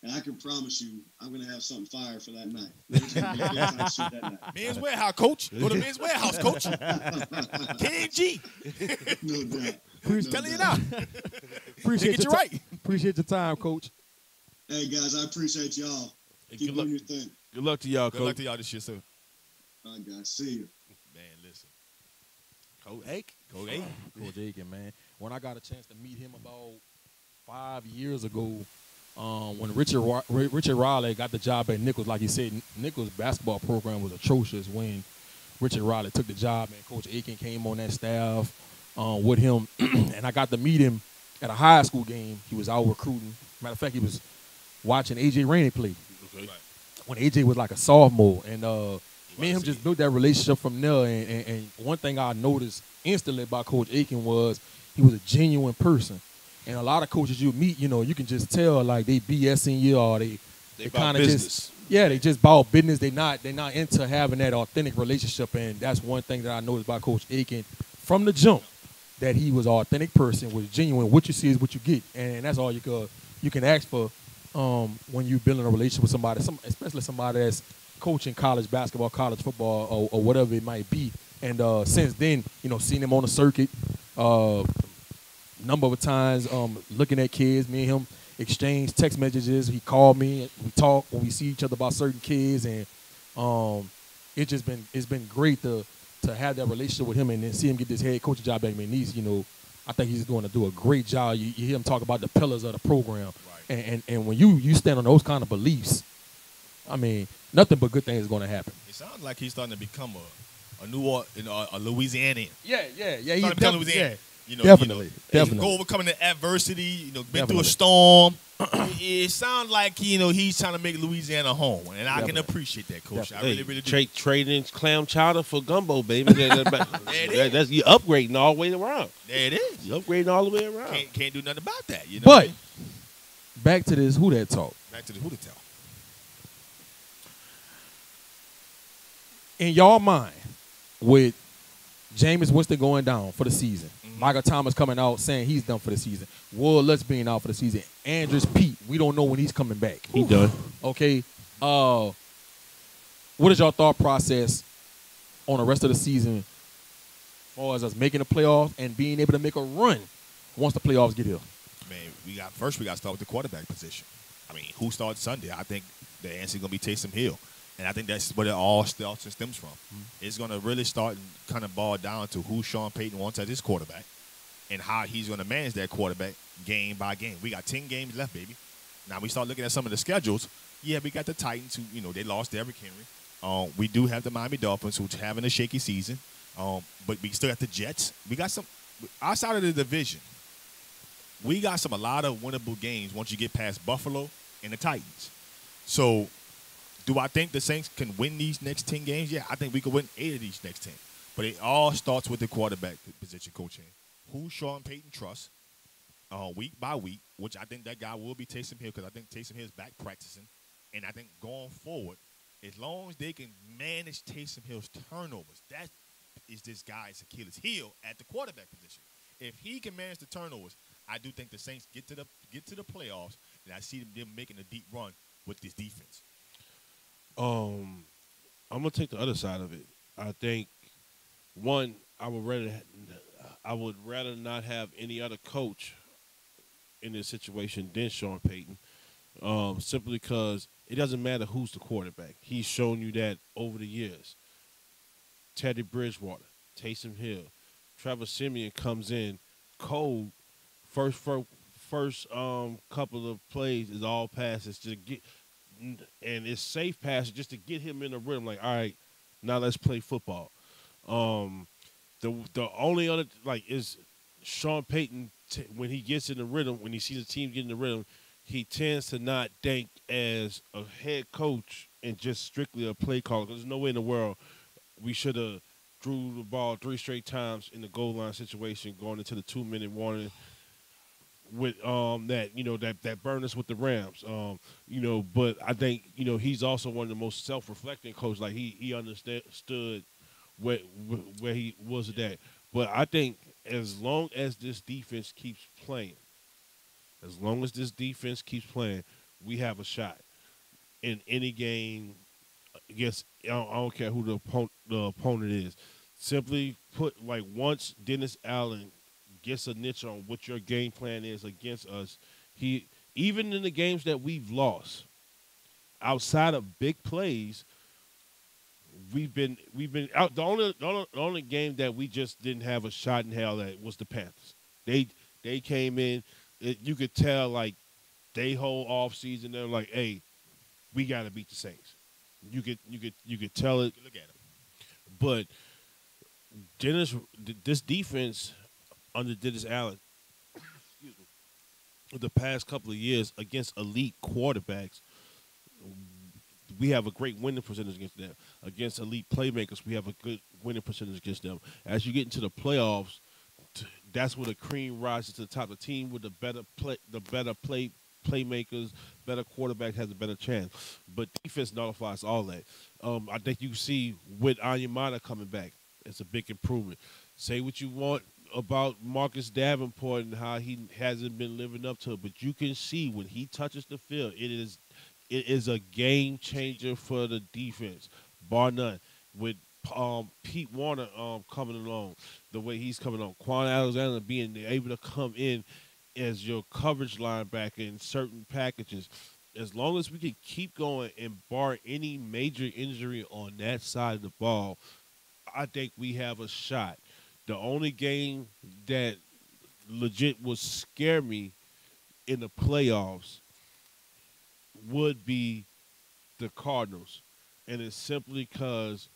And I can promise you, I'm going to have something fire for that night. that night. Men's Warehouse, Coach. Go to Men's Warehouse, Coach. K G. No doubt. No telling doubt. You now. Appreciate your, your right. T- appreciate your time, Coach. Hey, guys, I appreciate y'all. Hey, Keep doing your thing. Good luck to y'all, Coach. Good luck to y'all this year, sir. All right, guys. See you. Coach Aiken. Coach Aiken. Coach Aiken, man. When I got a chance to meet him about five years ago, um, when Richard, Richard Riley got the job at Nichols, like you said, Nichols' basketball program was atrocious when Richard Riley took the job, and Coach Aiken came on that staff um, with him, and I got to meet him at a high school game. He was out recruiting. Matter of fact, he was watching A J Rainey play okay. when A J was like a sophomore, and uh, me and him just built that relationship from there, and, and, and one thing I noticed instantly about Coach Aiken was he was a genuine person. And a lot of coaches you meet, you know, you can just tell like they BSing you or they they, they kind of just yeah, they just bought business. They not they not into having that authentic relationship, and that's one thing that I noticed about Coach Aiken from the jump, that he was an authentic person, was genuine. What you see is what you get, and that's all you can you can ask for um, when you building a relationship with somebody, some, especially somebody that's coaching college basketball, college football, or, or whatever it might be. And uh, since then, you know, seeing him on the circuit a uh, number of times, um, looking at kids, me and him exchanged text messages. He called me, we talked when we see each other about certain kids, and um, it's just been it's been great to to have that relationship with him and then see him get this head coaching job at McNeese. You know, I think he's going to do a great job. You, you hear him talk about the pillars of the program, right. and, and and when you you stand on those kind of beliefs, I mean, nothing but good things is going to happen. It sounds like he's starting to become a, a New Orleans, you know, a Louisianian. Yeah, yeah, yeah. He's starting to become def- Louisianian. Yeah. You know, definitely, you know, definitely. Go overcoming the adversity. You know, been definitely. Through a storm. it, it sounds like you know he's trying to make Louisiana home, and definitely. I can appreciate that, Coach. Definitely. I really, really do. Trade, trading clam chowder for gumbo, baby. That, that, that, there it is. That's you upgrading all the way around. There it is. You upgrading all the way around. Can't, can't do nothing about that. You know. But back to this, who that talk. back to the Hootie Town. In your mind, with Jameis Winston going down for the season, mm-hmm. Michael Thomas coming out saying he's done for the season, Will Lutz being out for the season, Andres Pete, we don't know when he's coming back. He done. Okay. Uh, what is your thought process on the rest of the season as far as us making the playoffs and being able to make a run once the playoffs get here? Man, we got first we got to start with the quarterback position. I mean, who starts Sunday? I think the answer is going to be Taysom Hill. And I think that's where it all starts and stems from. Mm-hmm. It's going to really start and kind of boil down to who Sean Payton wants as his quarterback and how he's going to manage that quarterback game by game. We got ten games left, baby. Now, we start looking at some of the schedules. Yeah, we got the Titans who, you know, they lost Derrick Henry. Um, we do have the Miami Dolphins who's having a shaky season. Um, but we still got the Jets. We got some – outside of the division, we got some a lot of winnable games once you get past Buffalo and the Titans. So – do I think the Saints can win these next ten games? Yeah, I think we could win eight of these next ten. But it all starts with the quarterback position coaching. Who Sean Payton trusts uh, week by week, which I think that guy will be Taysom Hill because I think Taysom Hill is back practicing. And I think going forward, as long as they can manage Taysom Hill's turnovers, that is this guy's Achilles heel at the quarterback position. If he can manage the turnovers, I do think the Saints get to the get to the playoffs, and I see them making a deep run with this defense. Um, I'm gonna take the other side of it. I think one, I would rather, I would rather not have any other coach in this situation than Sean Payton, um, simply because it doesn't matter who's the quarterback. He's shown you that over the years. Teddy Bridgewater, Taysom Hill, Travis Simeon comes in cold. First, first, first um, couple of plays is all passes to get. And it's safe passage just to get him in the rhythm. Like, all right, now let's play football. Um, the the only other like is Sean Payton t when he gets in the rhythm, when he sees the team get in the rhythm, he tends to not think as a head coach and just strictly a play caller. There's no way in the world we should have drew the ball three straight times in the goal line situation going into the two minute warning. With um that you know that that burned us with the Rams, um you know, but I think you know he's also one of the most self-reflecting coaches. Like he he understood where where he was at that. But I think as long as this defense keeps playing, as long as this defense keeps playing, we have a shot in any game. Yes, I don't, I don't care who the opponent the opponent is. Simply put, like once Dennis Allen gets a niche on what your game plan is against us, he even in the games that we've lost, outside of big plays, we've been we've been out. The only the only, the only game that we just didn't have a shot in hell at was the Panthers. They they came in, it, you could tell like they whole off season they're like, hey, we gotta beat the Saints. You could you could you could tell it. Look at them. But Dennis, this defense under Dennis Allen, excuse me, the past couple of years against elite quarterbacks, we have a great winning percentage against them. Against elite playmakers, we have a good winning percentage against them. As you get into the playoffs, that's where the cream rises to the top. The team with the better play, the better play playmakers, better quarterback has a better chance. But defense nullifies all that. Um, I think you see with Anyamata coming back, it's a big improvement. Say what you want about Marcus Davenport and how he hasn't been living up to it, but you can see when he touches the field, it is it is a game changer for the defense, bar none. With um, Pete Warner um, coming along the way he's coming on, Quan Alexander being able to come in as your coverage linebacker in certain packages, as long as we can keep going and bar any major injury on that side of the ball, I think we have a shot. The only game that legit would scare me in the playoffs would be the Cardinals. And it's simply because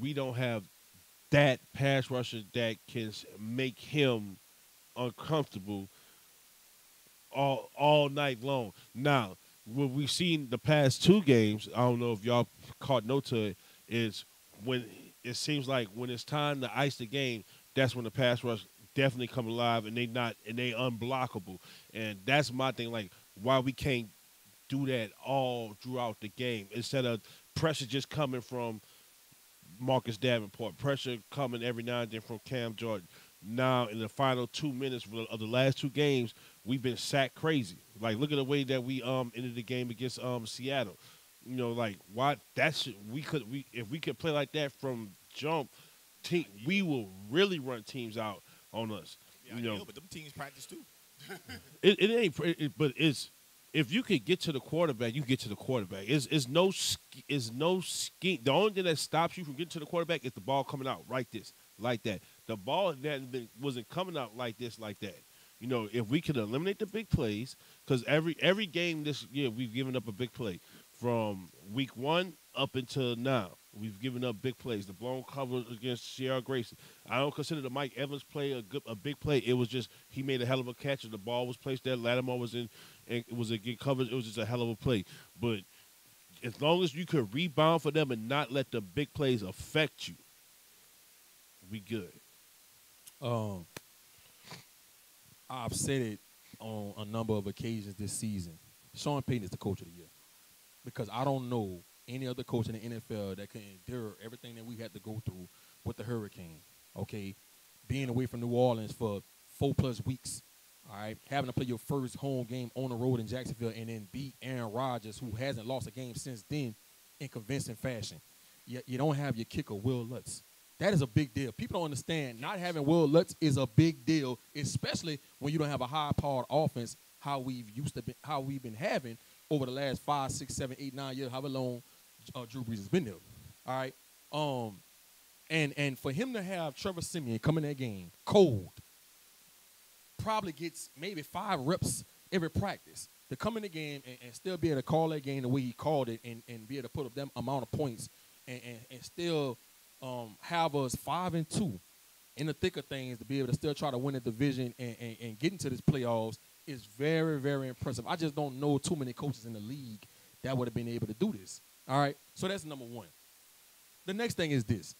we don't have that pass rusher that can make him uncomfortable all, all night long. Now, what we've seen the past two games, I don't know if y'all caught note to it, is when it seems like when it's time to ice the game, that's when the pass rush definitely come alive, and they not and they unblockable, and that's my thing. Like why we can't do that all throughout the game instead of pressure just coming from Marcus Davenport, pressure coming every now and then from Cam Jordan. Now, in the final two minutes of the last two games, we've been sacked crazy. Like, look at the way that we um ended the game against um Seattle. You know, like, why that should, we could we if we could play like that from jump, team we will really run teams out on us. Yeah, you know, I know, but them teams practice too. it, it ain't, it, but it's if you could get to the quarterback, you get to the quarterback. It's it's no is no scheme. The only thing that stops you from getting to the quarterback is the ball coming out like this, like that. The ball that been, wasn't coming out like this, like that. You know, if we could eliminate the big plays, because every every game this year we've given up a big play. From week one up until now, we've given up big plays. The blown cover against Sierra Grayson. I don't consider the Mike Evans play a good, a big play. It was just he made a hell of a catch, and the ball was placed there. Lattimore was in, and it was a good coverage. It was just a hell of a play. But as long as you could rebound for them and not let the big plays affect you, we good. Um, I've said it on a number of occasions this season. Sean Payton is the coach of the year. Because I don't know any other coach in the N F L that can endure everything that we had to go through with the hurricane, okay? Being away from New Orleans for four-plus weeks, all right? Having to play your first home game on the road in Jacksonville and then beat Aaron Rodgers, who hasn't lost a game since then, in convincing fashion. You, you don't have your kicker, Will Lutz. That is a big deal. People don't understand not having Will Lutz is a big deal, especially when you don't have a high-powered offense, how we've used to be, how we've been having over the last five, six, seven, eight, nine years, however long uh, Drew Brees has been there, all right? Um, and and for him to have Trevor Siemian come in that game cold, probably gets maybe five reps every practice, to come in the game and, and still be able to call that game the way he called it and, and be able to put up that amount of points and, and, and still um, have us five and two in the thick of things to be able to still try to win the division and, and, and get into this playoffs is very, very impressive. I just don't know too many coaches in the league that would have been able to do this. All right? So that's number one. The next thing is this.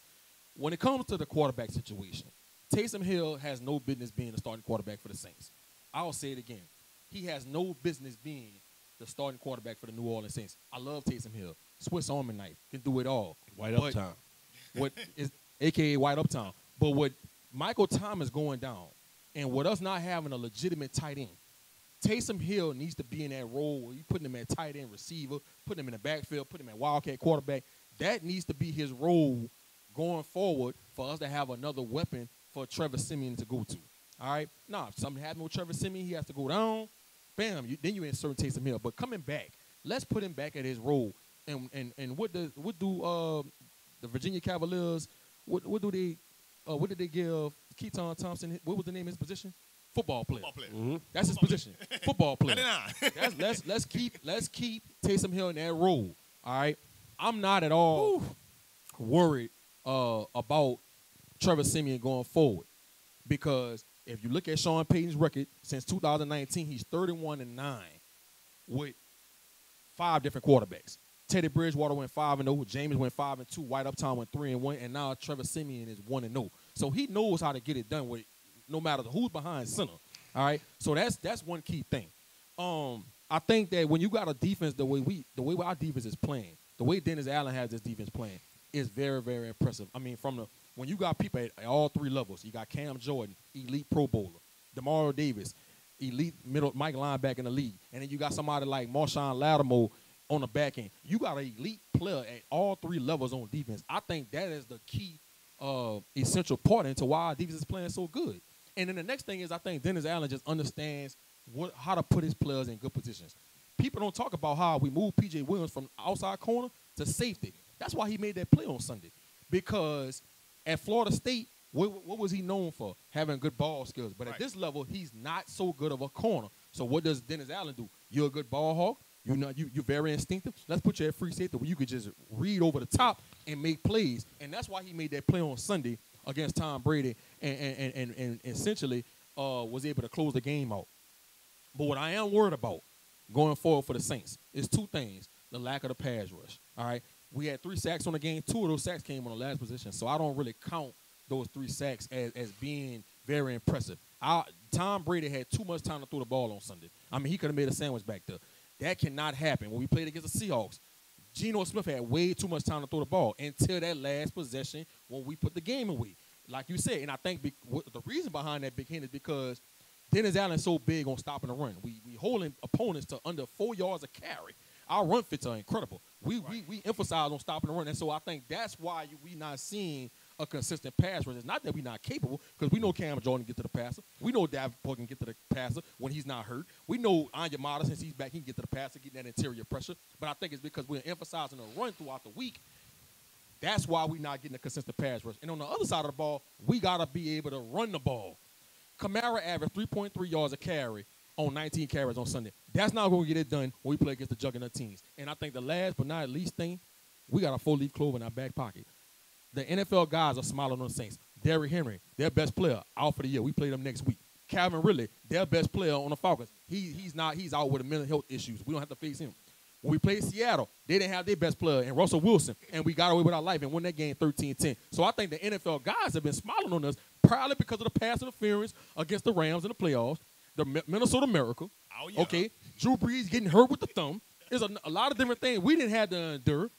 When it comes to the quarterback situation, Taysom Hill has no business being the starting quarterback for the Saints. I'll say it again. He has no business being the starting quarterback for the New Orleans Saints. I love Taysom Hill. Swiss Army knife. Can do it all. White Uptown. What is, a k a. White Uptown. But with Michael Thomas going down and with us not having a legitimate tight end, Taysom Hill needs to be in that role where you're putting him at tight end receiver, putting him in the backfield, putting him at wildcat quarterback. That needs to be his role going forward for us to have another weapon for Trevor Siemian to go to. All right? Now, if something happens with Trevor Siemian, he has to go down. Bam, you, then you insert Taysom Hill. But coming back, let's put him back at his role. And and, and what does what do uh, the Virginia Cavaliers? What what do they? Uh, what did they give Keaton Thompson? What was the name of his position? Football player. Football player. Mm-hmm. That's his position. Football player. That's, let's let's keep let's keep Taysom Hill in that role. All right. I'm not at all Ooh. worried uh, about Trevor Siemian going forward because if you look at Sean Payton's record since two thousand nineteen, he's thirty-one and nine with five different quarterbacks. Teddy Bridgewater went five and oh. James went five and two. White Uptown went three and one, and now Trevor Siemian is one and oh. So he knows how to get it done with. No matter who's behind center, all right. So that's that's one key thing. Um, I think that when you got a defense the way we, the way our defense is playing, the way Dennis Allen has this defense playing, is very very impressive. I mean, from the when you got people at, at all three levels, you got Cam Jordan, elite Pro Bowler, Demario Davis, elite middle Mike linebacker in the league, and then you got somebody like Marshawn Lattimore on the back end. You got an elite player at all three levels on defense. I think that is the key, uh, essential part into why our defense is playing so good. And then the next thing is I think Dennis Allen just understands what, how to put his players in good positions. People don't talk about how we move P J. Williams from outside corner to safety. That's why he made that play on Sunday. Because at Florida State, what, what was he known for? Having good ball skills. But right. at this level, he's not so good of a corner. So what does Dennis Allen do? You're a good ball hawk. You're, not, you, you're very instinctive. Let's put you at free safety where you could just read over the top and make plays. And that's why he made that play on Sunday against Tom Brady and, and, and, and essentially uh, was able to close the game out. But what I am worried about going forward for the Saints is two things, the lack of the pass rush, all right? We had three sacks on the game. Two of those sacks came on the last position, so I don't really count those three sacks as, as being very impressive. I, Tom Brady had too much time to throw the ball on Sunday. I mean, he could have made a sandwich back there. That cannot happen. When we played against the Seahawks, Geno Smith had way too much time to throw the ball until that last possession when we put the game away. Like you said, and I think be, what, the reason behind that big hit is because Dennis Allen's so big on stopping the run. We we holding opponents to under four yards a carry. Our run fits are incredible. We right. we we emphasize on stopping the run, and so I think that's why you, we not seeing a consistent pass rush. It's not that we're not capable, because we know Cam Jordan can get to the passer. We know Davenport can get to the passer when he's not hurt. We know Anya Mata, since he's back, he can get to the passer, getting that interior pressure. But I think it's because we're emphasizing the run throughout the week. That's why we're not getting a consistent pass rush. And on the other side of the ball, we got to be able to run the ball. Camaro averaged three point three yards a carry on nineteen carries on Sunday. That's not going to get it done when we play against the juggernaut teams. And I think the last but not least thing, we got a four-leaf clover in our back pocket. The N F L guys are smiling on the Saints. Derrick Henry, their best player, out for the year. We play them next week. Calvin Ridley, their best player on the Falcons. He, he's not. He's out with a mental health issues. We don't have to face him. When we played Seattle, they didn't have their best player, and Russell Wilson, and we got away with our life and won that game thirteen ten. So I think the N F L guys have been smiling on us probably because of the pass interference against the Rams in the playoffs, the Minnesota Miracle. Oh, yeah. Okay, Drew Brees getting hurt with the thumb. There's a, a lot of different things we didn't have to endure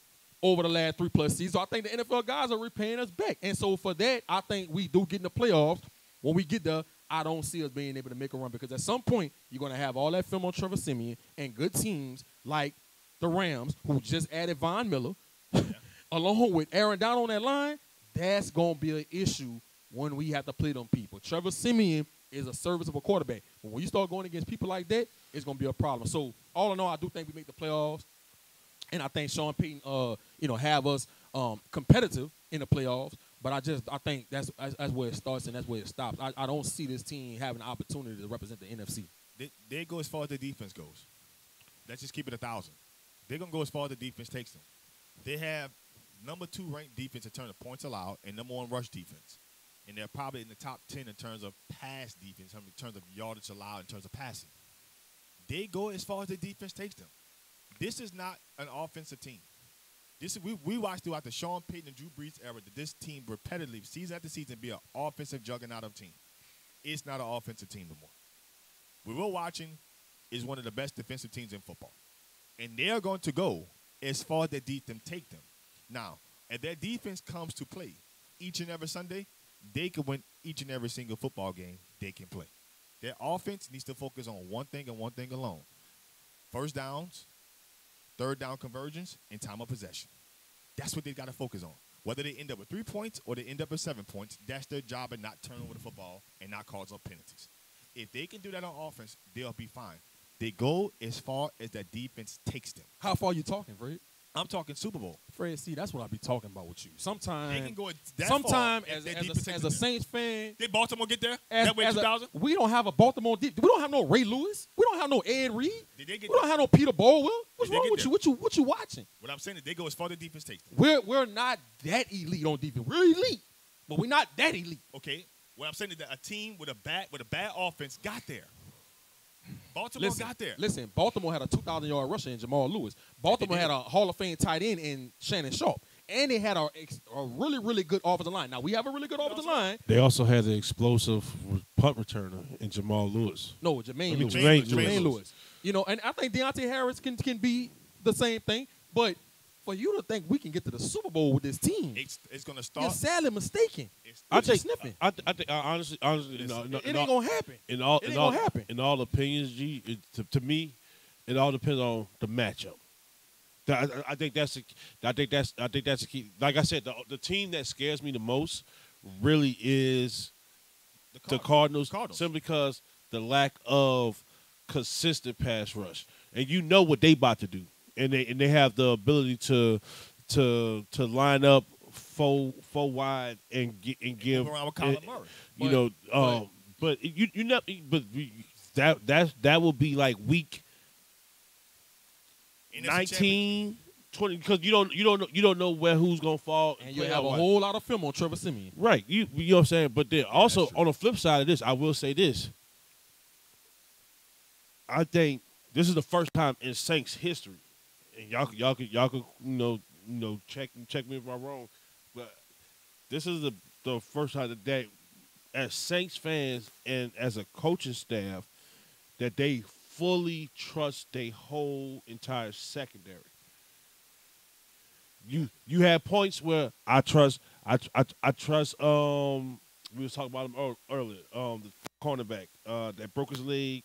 over the last three-plus seasons. So I think the N F L guys are repaying us back. And so for that, I think we do get in the playoffs. When we get there, I don't see us being able to make a run, because at some point you're going to have all that film on Trevor Siemian and good teams like the Rams, who just added Von Miller, yeah. along with Aaron Donald on that line. That's going to be an issue when we have to play them people. Trevor Siemian is a serviceable quarterback. But when you start going against people like that, it's going to be a problem. So all in all, I do think we make the playoffs. And I think Sean Payton, uh, you know, have us um, competitive in the playoffs. But I just, I think that's that's where it starts and that's where it stops. I, I don't see this team having an opportunity to represent the N F C. They, they go as far as the defense goes. Let's just keep it a thousand. They're gonna go as far as the defense takes them. They have number two ranked defense in terms of points allowed and number one rush defense, and they're probably in the top ten in terms of pass defense, in terms of yardage allowed, in terms of passing. They go as far as the defense takes them. This is not an offensive team. This is, we, we watched throughout the Sean Payton and Drew Brees era that this team repetitively, season after season, be an offensive juggernaut of team. It's not an offensive team no more. What we're watching is one of the best defensive teams in football. And they're going to go as far as their defense take them. Now, if their defense comes to play each and every Sunday, they can win each and every single football game they can play. Their offense needs to focus on one thing and one thing alone: first downs, third down conversions, and time of possession. That's what they got to focus on. Whether they end up with three points or they end up with seven points, that's their job, and not turn over the football and not cause up penalties. If they can do that on offense, they'll be fine. They go as far as that defense takes them. How far are you talking, Fred? I'm talking Super Bowl. Fred, see, that's what I be talking about with you. Sometimes, they can go that sometime far as, as, as, a, as a Saints fan. Did Baltimore get there? As, that way, two thousand? We don't have a Baltimore deep. We don't have no Ray Lewis. We don't have no Ed Reed. Did they get we there? Don't have no Peter Bowell. What's wrong with there? you? What you What you watching? What I'm saying is they go as far as the defense takes them. We're, we're not that elite on defense. We're elite, but we're not that elite. Okay. What I'm saying is that a team with a bad, with a bad offense got there. Baltimore listen, got there. Listen, Baltimore had a two thousand yard rusher in Jamal Lewis. Baltimore had a Hall of Fame tight end in Shannon Sharpe. And they had a, a really, really good offensive line. Now, we have a really good offensive line. They also had the explosive punt returner in Jamal Lewis. No, Jermaine I mean, Lewis. Jermaine, Jermaine, Jermaine Lewis. Lewis. You know, and I think Deontay Harris can, can be the same thing. But for you to think we can get to the Super Bowl with this team, it's, it's going to start. You're sadly mistaken. It's, I think, sniffing. I, I think, I honestly, honestly, no, no, it ain't going to happen. In all, it ain't going to happen. In all opinions, G, it, to, to me, it all depends on the matchup. I, I, I think that's, a, I think that's, I think that's a key. Like I said, the, the team that scares me the most really is the Cardinals, the Cardinals, Cardinals. Simply because the lack of consistent pass rush, and you know what they about to do. And they and they have the ability to to to line up full full wide and get, and give and around with Kyler Murray. You but, know, um, but, but you you know, but that that that will be like week nineteen, twenty, because you don't you don't know, you don't know where who's gonna fall. And, and you have a wide. whole lot of film on Trevor Siemian. Right. You you know what I'm saying. But then also on the flip side of this, I will say this. I think this is the first time in Saints history. And y'all, y'all, y'all could, you know, you know, check, check me if I'm wrong, but this is the the first time that they, as Saints fans and as a coaching staff, that they fully trust their whole entire secondary. You you had points where I trust I I, I trust um we was talking about him earlier, um the cornerback uh that broke his leg.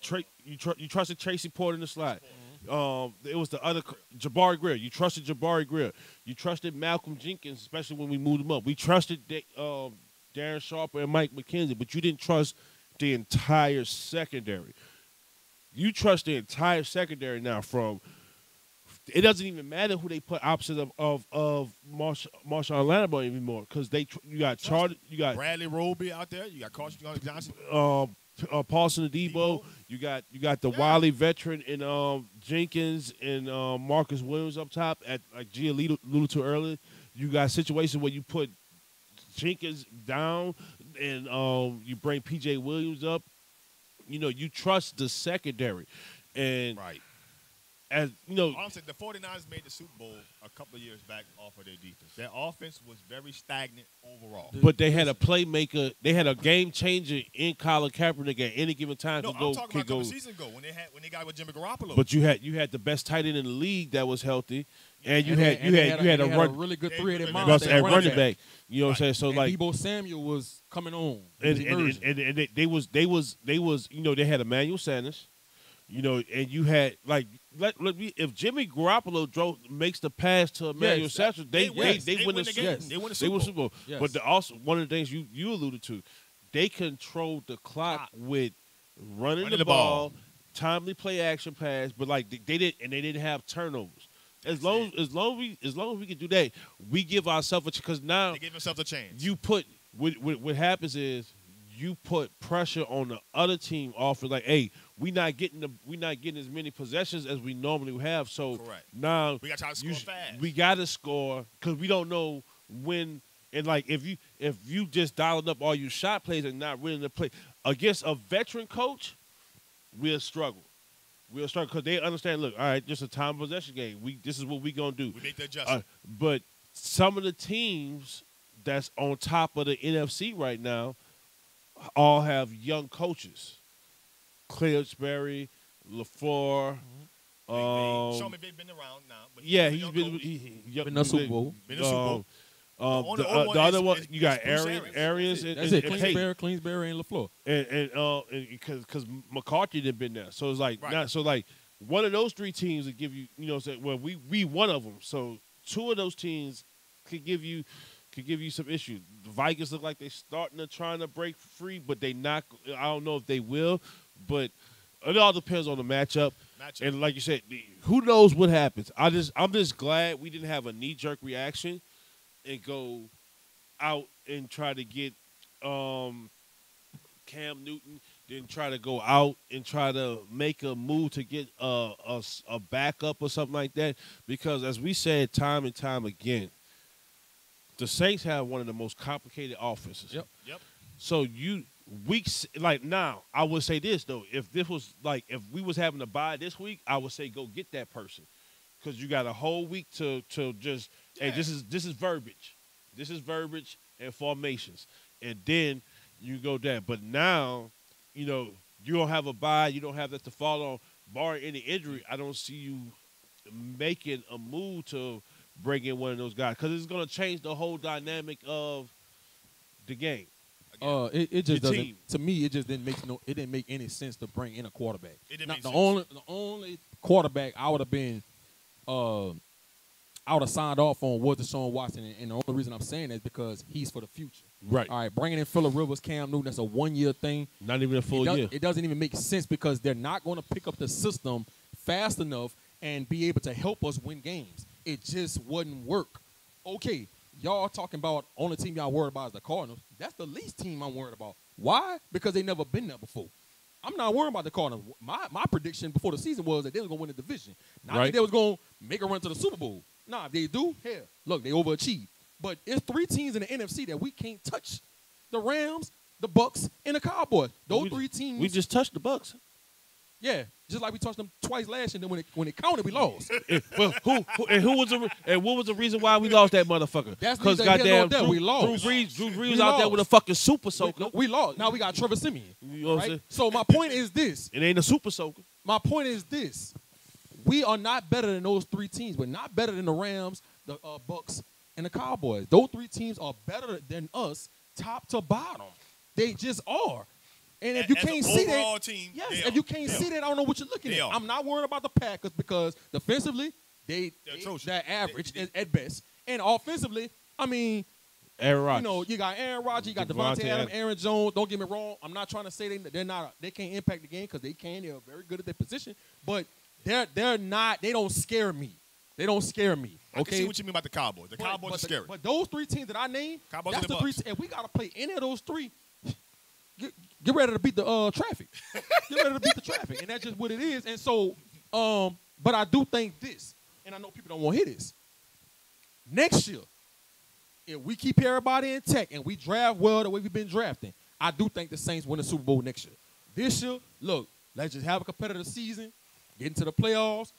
Tra you tr you trusted Tracy Porter in the slot. Um, it was the other Jabari Greer. You trusted Jabari Greer. You trusted Malcolm Jenkins, especially when we moved him up. We trusted De uh, Darren Sharper and Mike McKenzie, but you didn't trust the entire secondary. You trust the entire secondary now. From it doesn't even matter who they put opposite of of, of Marsh Marshawn Lattimore anymore, because they tr you got Charlie, you got Bradley Roby out there, you got Carson Johnson. Um, Uh, Paulson Adebo, Debo. you got you got the yeah. Wiley veteran and um, Jenkins and um, Marcus Williams up top. At like Gia alluded, alluded to earlier, you got situations where you put Jenkins down and um, you bring P J Williams up. You know, you trust the secondary, and right as you know. Honestly, the forty-niners made the Super Bowl a couple of years back off of their defense. Their offense was very stagnant overall. But they had a playmaker. They had a game changer in Colin Kaepernick at any given time. No, I'm go, talking about go. a couple seasons ago when they had when they got with Jimmy Garoppolo. But you had you had the best tight end in the league that was healthy, and you and had they, you had, had a, you had a, had run, a really good three-headed monster at running back. back. You know right. what I'm saying? So and like Debo Samuel was coming on, and, and, and, and, and they, they was they was they was you know they had Emmanuel Sanders. You know, and you had like, let, let me, if Jimmy Garoppolo drove, makes the pass to Emmanuel yes. Sanders, they they, yes. they, they, they win, win the game. Yes. They win the Super Bowl. They win Super Bowl. Yes. But the, also one of the things you you alluded to, they controlled the clock with running, running the, the ball, ball, timely play action pass. But like they, they did, and they didn't have turnovers. As long as long as we as long as we can do that, we give ourselves a chance. Because now they give themselves a chance. You put what what, what happens is. You put pressure on the other team off of like, hey, we not getting the we not getting as many possessions as we normally have. So Correct. now we got to score fast. We got to score because we don't know when. And like if you if you just dialed up all your shot plays and not willing to play against a veteran coach, we'll struggle. We'll struggle because they understand. Look, all right, just a time possession game. We this is what we gonna do. We make the adjustment. Uh, but some of the teams that's on top of the N F C right now. All have young coaches, Clefsbury, LaFleur. Mm-hmm. um, Show me they've been around now. But yeah, he's been he, he, been a Super Bowl. Been a Super Bowl. Um, um, the, the, uh, the other is, one, is, you got Arians, Arians, and, and, and Clefsbury, Clefsbury, and LaFleur, and and uh, because because McCarthy had been there, so it's like right. not so like one of those three teams that give you you know say well we we one of them, so two of those teams could give you. Could give you some issues. The Vikings look like they're starting to trying to break free, but they not. I don't know if they will, but it all depends on the matchup. matchup. And like you said, who knows what happens? I just, I'm just glad we didn't have a knee jerk reaction and go out and try to get um, Cam Newton, then try to go out and try to make a move to get a, a, a backup or something like that. Because as we said time and time again. The Saints have one of the most complicated offenses. Yep. Yep. So you weeks like now, I would say this though. If this was like if we was having a bye this week, I would say go get that person, because you got a whole week to to just yeah. hey this is this is verbiage, this is verbiage and formations, and then you go that. But now, you know you don't have a bye, you don't have that to follow. Barring any injury, I don't see you making a move to. Bring in one of those guys because it's going to change the whole dynamic of the game. Again, uh, it, it just doesn't. Team. To me, it just didn't make no. It didn't make any sense to bring in a quarterback. It didn't Not make the sense. only the only quarterback I would have been, uh, I would have signed off on was Deshaun Watson, and, and the only reason I'm saying that is because he's for the future. Right. All right. Bringing in Phillip Rivers, Cam Newton, that's a one year thing. Not even a full it year. It doesn't even make sense because they're not going to pick up the system fast enough and be able to help us win games. It just wouldn't work. Okay, y'all talking about only team y'all worried about is the Cardinals. That's the least team I'm worried about. Why? Because they never been there before. I'm not worried about the Cardinals. My my prediction before the season was that they was gonna win the division. Not right. that they was gonna make a run to the Super Bowl. Nah, if they do, hell, look, they overachieved. But it's three teams in the N F C that we can't touch: the Rams, the Bucks, and the Cowboys. Those we, three teams. We just touched the Bucks. Yeah, just like we touched them twice last year, and then when it when it counted, we lost. And, well, who, who and who was the and what was the reason why we lost that motherfucker? That's because goddamn, Drew, we lost. Drew Brees, Drew Brees was out there with a fucking super soaker. We, we lost. Now we got Trevor Siemian. You know what right? I'm saying? So my point is this: it ain't a super soaker. My point is this: we are not better than those three teams. We're not better than the Rams, the uh, Bucks, and the Cowboys. Those three teams are better than us, top to bottom. They just are. And if you As can't see that, team, yes, if you can't see that, I don't know what you're looking at. Are. I'm not worried about the Packers because defensively, they, they're, they, they're average they, they, at best. And offensively, I mean, Aaron Rodgers. You know, you got Aaron Rodgers, you got Devontae, Devontae Adams, Aaron Jones. Don't get me wrong. I'm not trying to say they, they're not, they can't impact the game because they can. They're very good at their position. But they're, they're not, they don't scare me. They don't scare me. Okay? I can see what you mean about the Cowboys. The but, Cowboys but are scary. The, but those three teams that I named, Cowboys that's the three, and we got to play any of those three. Get, get ready to beat the uh, traffic. Get ready to beat the traffic. And that's just what it is. And so, um, but I do think this, and I know people don't want to hear this. Next year, if we keep everybody intact and we draft well the way we've been drafting, I do think the Saints win the Super Bowl next year. This year, look, let's just have a competitive season, get into the playoffs,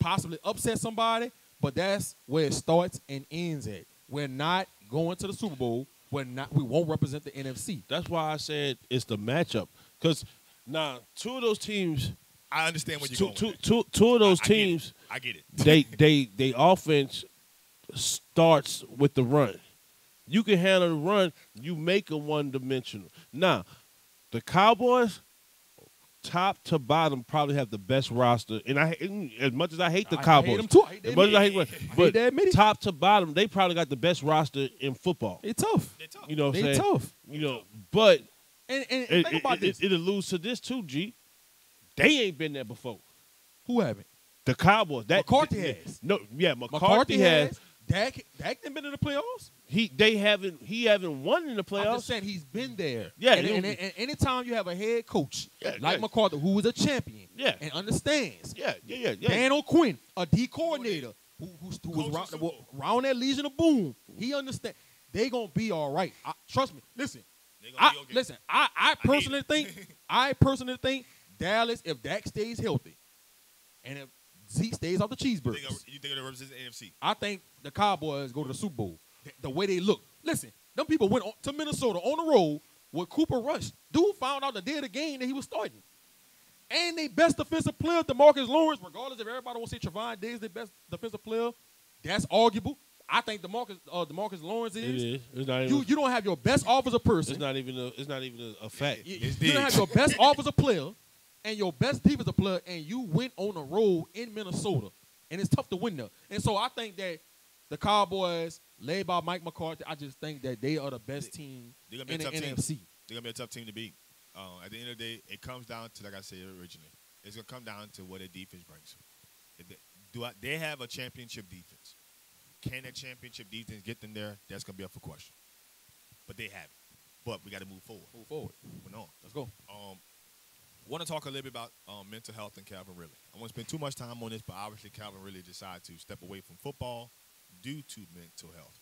possibly upset somebody, but that's where it starts and ends at. We're not going to the Super Bowl. We're not, we won't represent the N F C. That's why I said it's the matchup. Because now, two of those teams. I understand what you're two, going two, with two, two of those I, I teams. Get I get it. they, they, they offense starts with the run. You can handle the run. You make it one-dimensional. Now, the Cowboys, top to bottom, probably have the best roster. And I, and as much as I hate the I Cowboys, hate them too. I hate as much as I hate, I hate but that top to bottom, they probably got the best roster in football. They're tough. They're tough. You know, what I'm saying? tough. You know, but and, and, and it, think about it, this. It, it'll lose to this too. G, they ain't been there before. Who haven't? The Cowboys. That McCarthy th has. No, yeah, McCarthy, McCarthy has. has. Dak, Dak didn't been in the playoffs. He they haven't he haven't won in the playoffs. I'm just saying he's been there. Yeah. And, and, and, and anytime you have a head coach yeah, like yeah. McCarthy, who is a champion, yeah. and understands, yeah, yeah, yeah, yeah. Dan O'Quinn, a D coordinator who who, who was around, the, around that Legion of Boom, he understands. They gonna be all right. I, trust me. Listen, they gonna I, be okay. listen. I I personally I think I personally think Dallas, if Dak stays healthy, and if Zeke stays off the cheeseburgers, you think, you think it represents the A F C? I think the Cowboys go to the Super Bowl. The way they look. Listen, them people went on to Minnesota on the road with Cooper Rush. Dude found out the day of the game that he was starting. And they best defensive player, DeMarcus Lawrence, regardless if everybody wants to say Trevon Diggs is the best defensive player, that's arguable. I think DeMarcus, uh, DeMarcus Lawrence is. It is. It's not even, you, you don't have your best offensive person. It's not even a, it's not even a, a fact. You, it's you don't have your best offensive player and your best defensive player, and you went on the road in Minnesota. And it's tough to win there. And so I think that the Cowboys, led by Mike McCarthy, I just think that they are the best team in the N F C. They're going to be a tough team to beat. Uh, at the end of the day, it comes down to, like I said originally, it's going to come down to what their defense brings. If they, do I, they have a championship defense. Can that championship defense get them there? That's going to be up for question. But they have it. But we got to move forward. Move forward. Moving on. Let's go. Um, I want to talk a little bit about um, mental health and Calvin Ridley. I won't spend too much time on this, but obviously Calvin Ridley decided to step away from football due to mental health.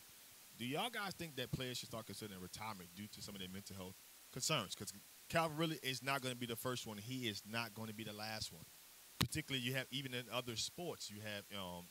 Do y'all guys think that players should start considering retirement due to some of their mental health concerns? Because Calvin Ridley is not going to be the first one. He is not going to be the last one. Particularly, you have even in other sports, you have um,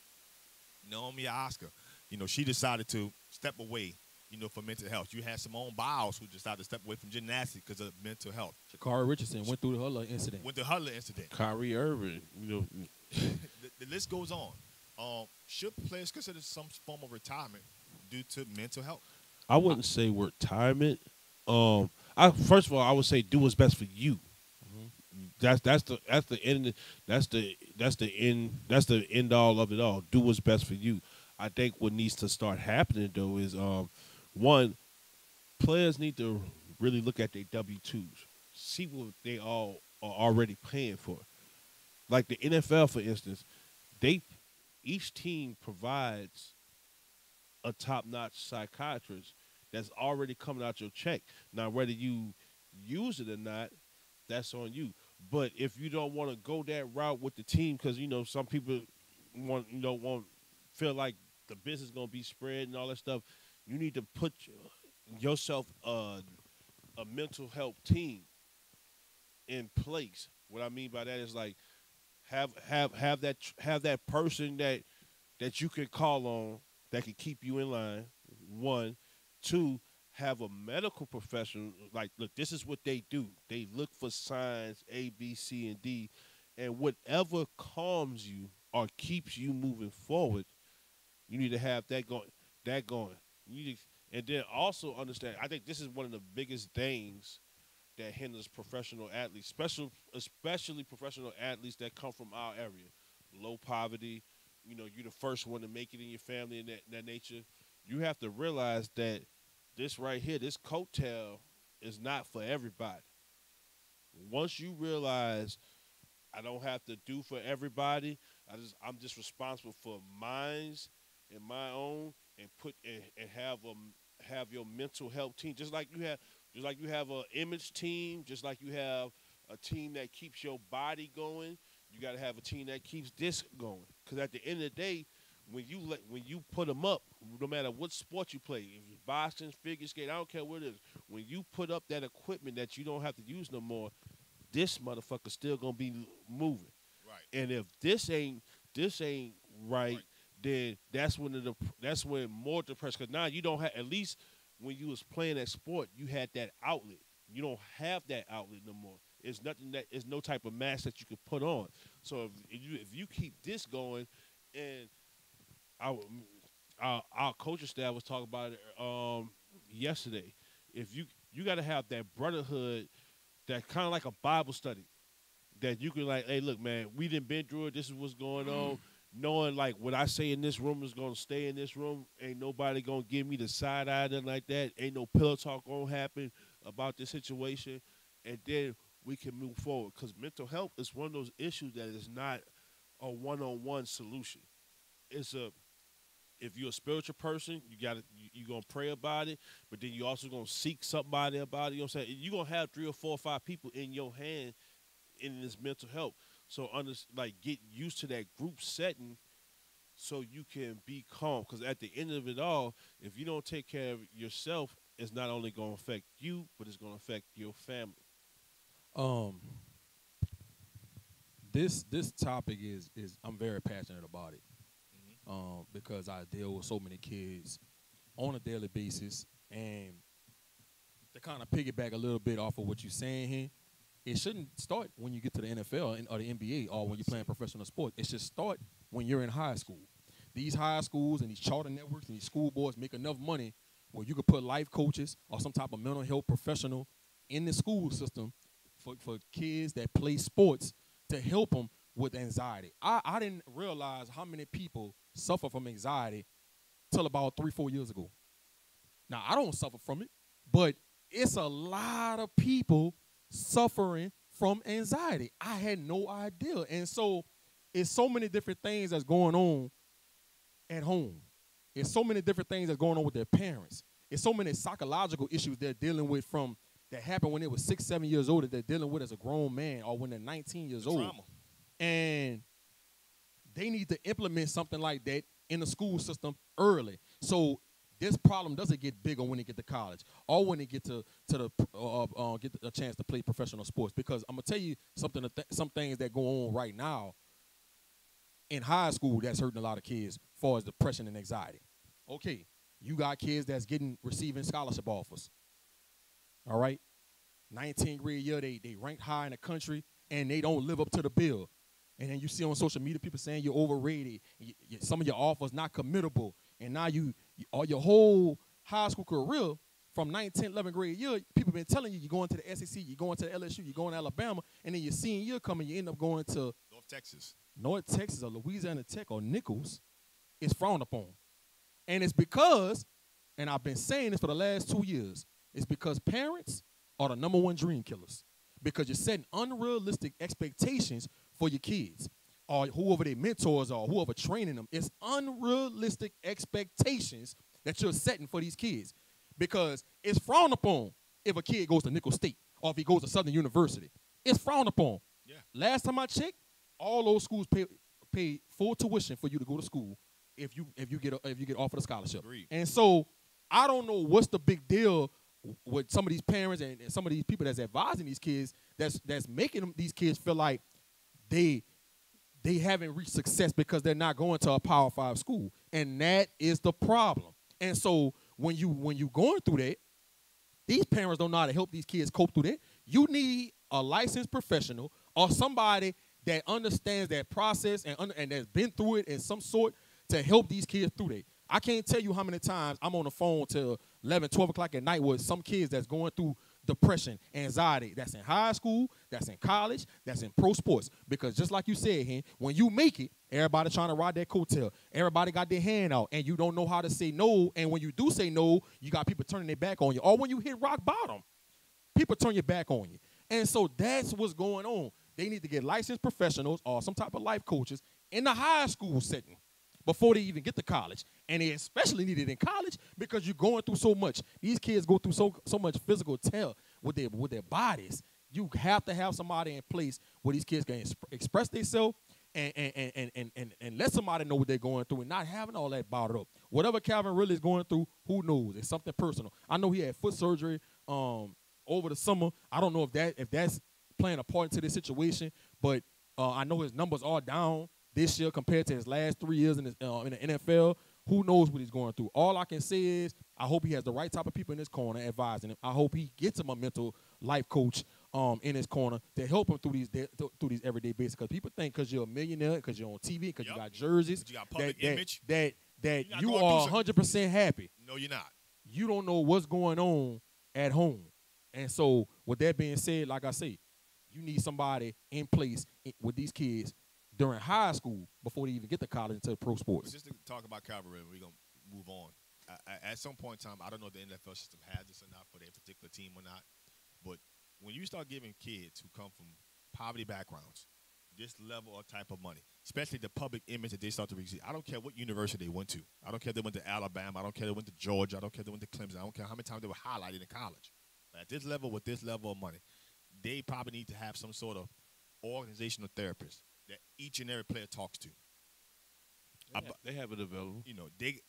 Naomi Oscar. You know, she decided to step away, you know, for mental health. You had Simone Biles who decided to step away from gymnastics because of mental health. Sha'Carri Richardson went through the Hudler incident. Went through the Hudler incident. Kyrie Irving, you know. the, the list goes on. Um, should players consider some form of retirement due to mental health? I wouldn't say retirement. Um, I first of all, I would say do what's best for you. Mm-hmm. That's that's the that's the end. That's the that's the end. That's the end all of it all. Do what's best for you. I think what needs to start happening though is um, one, players need to really look at their W twos, see what they all are already paying for. Like the N F L, for instance, they. Each team provides a top-notch psychiatrist that's already coming out your check. Now, whether you use it or not, that's on you. But if you don't want to go that route with the team, because you know some people want, you know, want feel like the business is gonna be spread and all that stuff. You need to put your, yourself a, a mental health team in place. What I mean by that is like have have have that have that person that that you can call on that can keep you in line. One, two, have a medical professional. Like, look, this is what they do. They look for signs A, B, C, and D, and whatever calms you or keeps you moving forward, you need to have that going. That going. You need to, and then also understand. I think this is one of the biggest things that hinders professional athletes, special, especially professional athletes that come from our area. Low poverty, you know, you're the first one to make it in your family and that, that nature. You have to realize that this right here, this coattail is not for everybody. Once you realize I don't have to do for everybody, I just, I'm just responsible for mine's and my own, and put and, and have a, have your mental health team, just like you have. Just like you have an image team, just like you have a team that keeps your body going, you got to have a team that keeps this going. Because at the end of the day, when you let, when you put them up, no matter what sport you play, if it's boxing, figure skating, I don't care what it is, when you put up that equipment that you don't have to use no more, this motherfucker's still going to be moving. Right. And if this ain't this ain't right, right. then that's when the that's when more depressed. Because now you don't have, at least when you was playing that sport, you had that outlet. You don't have that outlet no more. It's nothing that it's no type of mask that you could put on. So if you if you keep this going, and our our, our coaching staff was talking about it um, yesterday. If you you got to have that brotherhood, that kind of like a Bible study, that you can like, hey, look, man, we didn't been through it. This is what's going on. Knowing, like, what I say in this room is going to stay in this room. Ain't nobody going to give me the side eye, nothing like that. Ain't no pillow talk going to happen about this situation. And then we can move forward. Because mental health is one of those issues that is not a one-on-one solution. It's a, if you're a spiritual person, you gotta, you, you're going to pray about it. But then you're also going to seek somebody about it. You know what I'm saying? You're going to have three or four or five people in your hand in this mental health. So, under, like, get used to that group setting so you can be calm. Because at the end of it all, if you don't take care of yourself, it's not only going to affect you, but it's going to affect your family. Um, this this topic is, is I'm very passionate about it, mm-hmm. um, because I deal with so many kids on a daily basis. And to kind of piggyback a little bit off of what you're saying here, it shouldn't start when you get to the N F L or the N B A or when you're playing professional sport. It should start when you're in high school. These high schools and these charter networks and these school boards make enough money where you could put life coaches or some type of mental health professional in the school system for, for kids that play sports to help them with anxiety. I, I didn't realize how many people suffer from anxiety till about three, four years ago. Now, I don't suffer from it, but it's a lot of people suffering from anxiety. I had no idea. And so it's so many different things that's going on at home. It's so many different things that's going on with their parents. It's so many psychological issues they're dealing with from that happened when they were six, seven years old that they're dealing with as a grown man or when they're nineteen years old. Trauma. And they need to implement something like that in the school system early. So this problem doesn't get bigger when they get to college or when they get to, to the, uh, uh, get a chance to play professional sports. Because I'm going to tell you something, th some things that go on right now in high school that's hurting a lot of kids as far as depression and anxiety. Okay, you got kids that's getting receiving scholarship offers, all right? nineteenth grade year, they, they ranked high in the country, and they don't live up to the bill. And then you see on social media people saying you're overrated, you, you, some of your offers not committable, and now you – all your whole high school career from ninth, tenth, eleventh grade year, people been telling you you're going to the S E C, you're going to the L S U, you're going to Alabama, and then your senior year coming, you end up going to North Texas. North Texas or Louisiana Tech or Nichols is frowned upon. And it's because, and I've been saying this for the last two years, it's because parents are the number one dream killers because you're setting unrealistic expectations for your kids or whoever their mentors are, whoever training them. It's unrealistic expectations that you're setting for these kids because it's frowned upon if a kid goes to Nichols State or if he goes to Southern University. It's frowned upon. Yeah. Last time I checked, all those schools pay, pay full tuition for you to go to school if you, if you, get, a, if you get offered a scholarship. Agreed. And so I don't know what's the big deal what some of these parents and, and some of these people that's advising these kids, that's that's making them, these kids feel like they they haven't reached success because they're not going to a Power Five school, and that is the problem. And so when you when you going through that, these parents don't know how to help these kids cope through that. You need a licensed professional or somebody that understands that process and and has been through it in some sort to help these kids through that. I can't tell you how many times I'm on the phone till eleven, twelve o'clock at night with some kids that's going through depression, anxiety, that's in high school, that's in college, that's in pro sports. Because just like you said, Hen, when you make it, everybody trying to ride that coattail. Everybody got their hand out, and you don't know how to say no. And when you do say no, you got people turning their back on you. Or when you hit rock bottom, people turn your back on you. And so that's what's going on. They need to get licensed professionals or some type of life coaches in the high school setting before they even get to college. And they especially need it in college because you're going through so much. These kids go through so so much physical tear with their, with their bodies. You have to have somebody in place where these kids can exp express themselves and, and, and, and, and, and let somebody know what they're going through and not having all that bottled up. Whatever Calvin really is going through, who knows? It's something personal. I know he had foot surgery um, over the summer. I don't know if that if that's playing a part into this situation, but uh, I know his numbers are down this year compared to his last three years in, his, uh, in the N F L. Who knows what he's going through? All I can say is I hope he has the right type of people in his corner advising him. I hope he gets him a mental life coach um, in his corner to help him through these th through these everyday basics. Because people think because you're a millionaire, because you're on T V, because yep. you got jerseys, you got public that, image, that that, that you are one hundred percent happy. No, you're not. You don't know what's going on at home. And so with that being said, like I say, you need somebody in place with these kids during high school, before they even get to college into pro sports. Just to talk about Calvin, we're going to move on. I, at some point in time, I don't know if the N F L system has this or not for their particular team or not, but when you start giving kids who come from poverty backgrounds this level or type of money, especially the public image that they start to receive, I don't care what university they went to. I don't care if they went to Alabama. I don't care if they went to Georgia. I don't care if they went to Clemson. I don't care how many times they were highlighted in college. But at this level, with this level of money, they probably need to have some sort of organizational therapist that each and every player talks to. They, I, have, they have it available. You know, they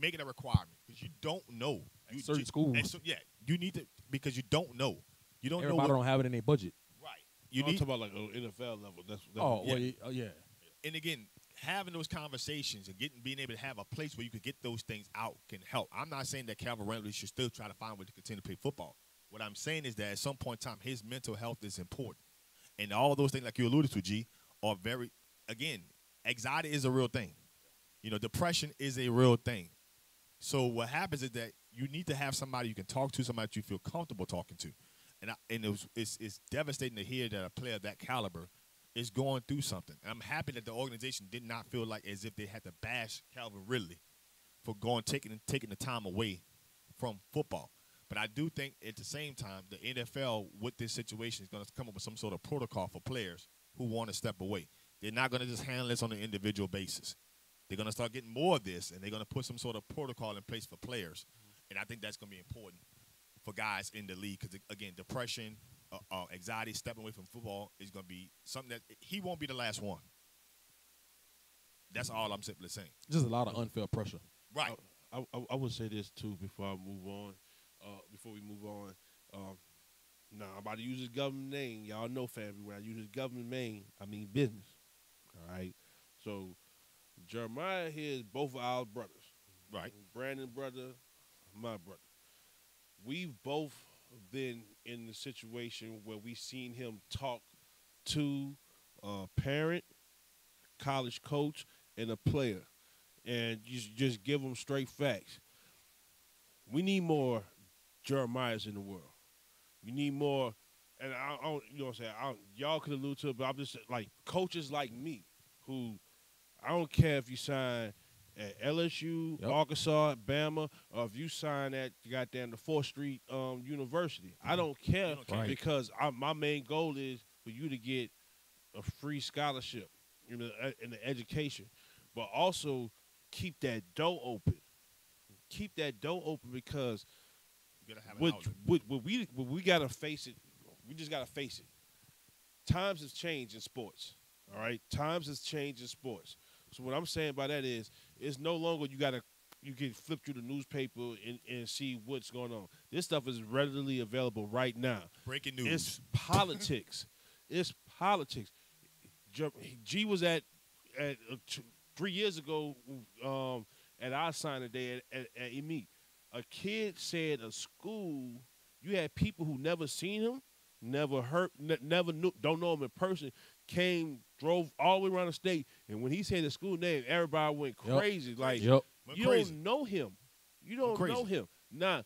make it a requirement because you don't know. At you, certain you, schools. So, yeah, you need to because you don't know. You don't Everybody know. Everybody don't have it in their budget. Right. You I'm need, talking about like an N F L level. That's, that's oh, yeah. Well, yeah, oh, yeah. And again, having those conversations and getting being able to have a place where you could get those things out can help. I'm not saying that Calvin Ridley should still try to find a way to continue to play football. What I'm saying is that at some point in time, his mental health is important. And all those things, like you alluded to, G, are very, again, anxiety is a real thing. You know, depression is a real thing. So what happens is that you need to have somebody you can talk to, somebody that you feel comfortable talking to. And, I, and it was, it's, it's devastating to hear that a player of that caliber is going through something. And I'm happy that the organization did not feel like as if they had to bash Calvin Ridley for going taking, taking the time away from football. But I do think at the same time, the N F L with this situation is going to come up with some sort of protocol for players who want to step away. They're not going to just handle this on an individual basis. They're going to start getting more of this, and they're going to put some sort of protocol in place for players. Mm-hmm. And I think that's going to be important for guys in the league because, again, depression, uh, uh, anxiety, stepping away from football is going to be something that he won't be the last one. That's all I'm simply saying. Just a lot of unfair pressure. Right. I, I, I would say this, too, before I move on. Uh, before we move on. Um, Nah, I'm about to use his government name. Y'all know, family, when I use his government name, I mean business. All right? So, Jeremiah here is both of our brothers. Right. Brandon's brother, my brother. We've both been in the situation where we've seen him talk to a parent, college coach, and a player. And just, just give them straight facts. We need more Jeremiahs in the world. You need more, and I, I don't, you know what I'm saying, y'all could allude to it, but I'm just like coaches like me who I don't care if you sign at L S U, yep. Arkansas, Bama, or if you sign at goddamn the fourth Street um, University. Mm-hmm. I don't care don't care. Because I, my main goal is for you to get a free scholarship in the, in the education, but also keep that door open. Keep that door open because – What, what, what we what we gotta face it, we just gotta face it. Times has changed in sports, all right. Times has changed in sports. So what I'm saying by that is, it's no longer you gotta you can flip through the newspaper and, and see what's going on. This stuff is readily available right now. Breaking news. It's politics. It's politics. G was at, at uh, two, three years ago um, at our signing day at, at, at E M E. A kid said a school, you had people who never seen him, never heard, ne never knew, don't know him in person, came, drove all the way around the state, and when he said the school name, everybody went crazy. Yep. Like, yep. you crazy. don't know him. You don't know him. Nah,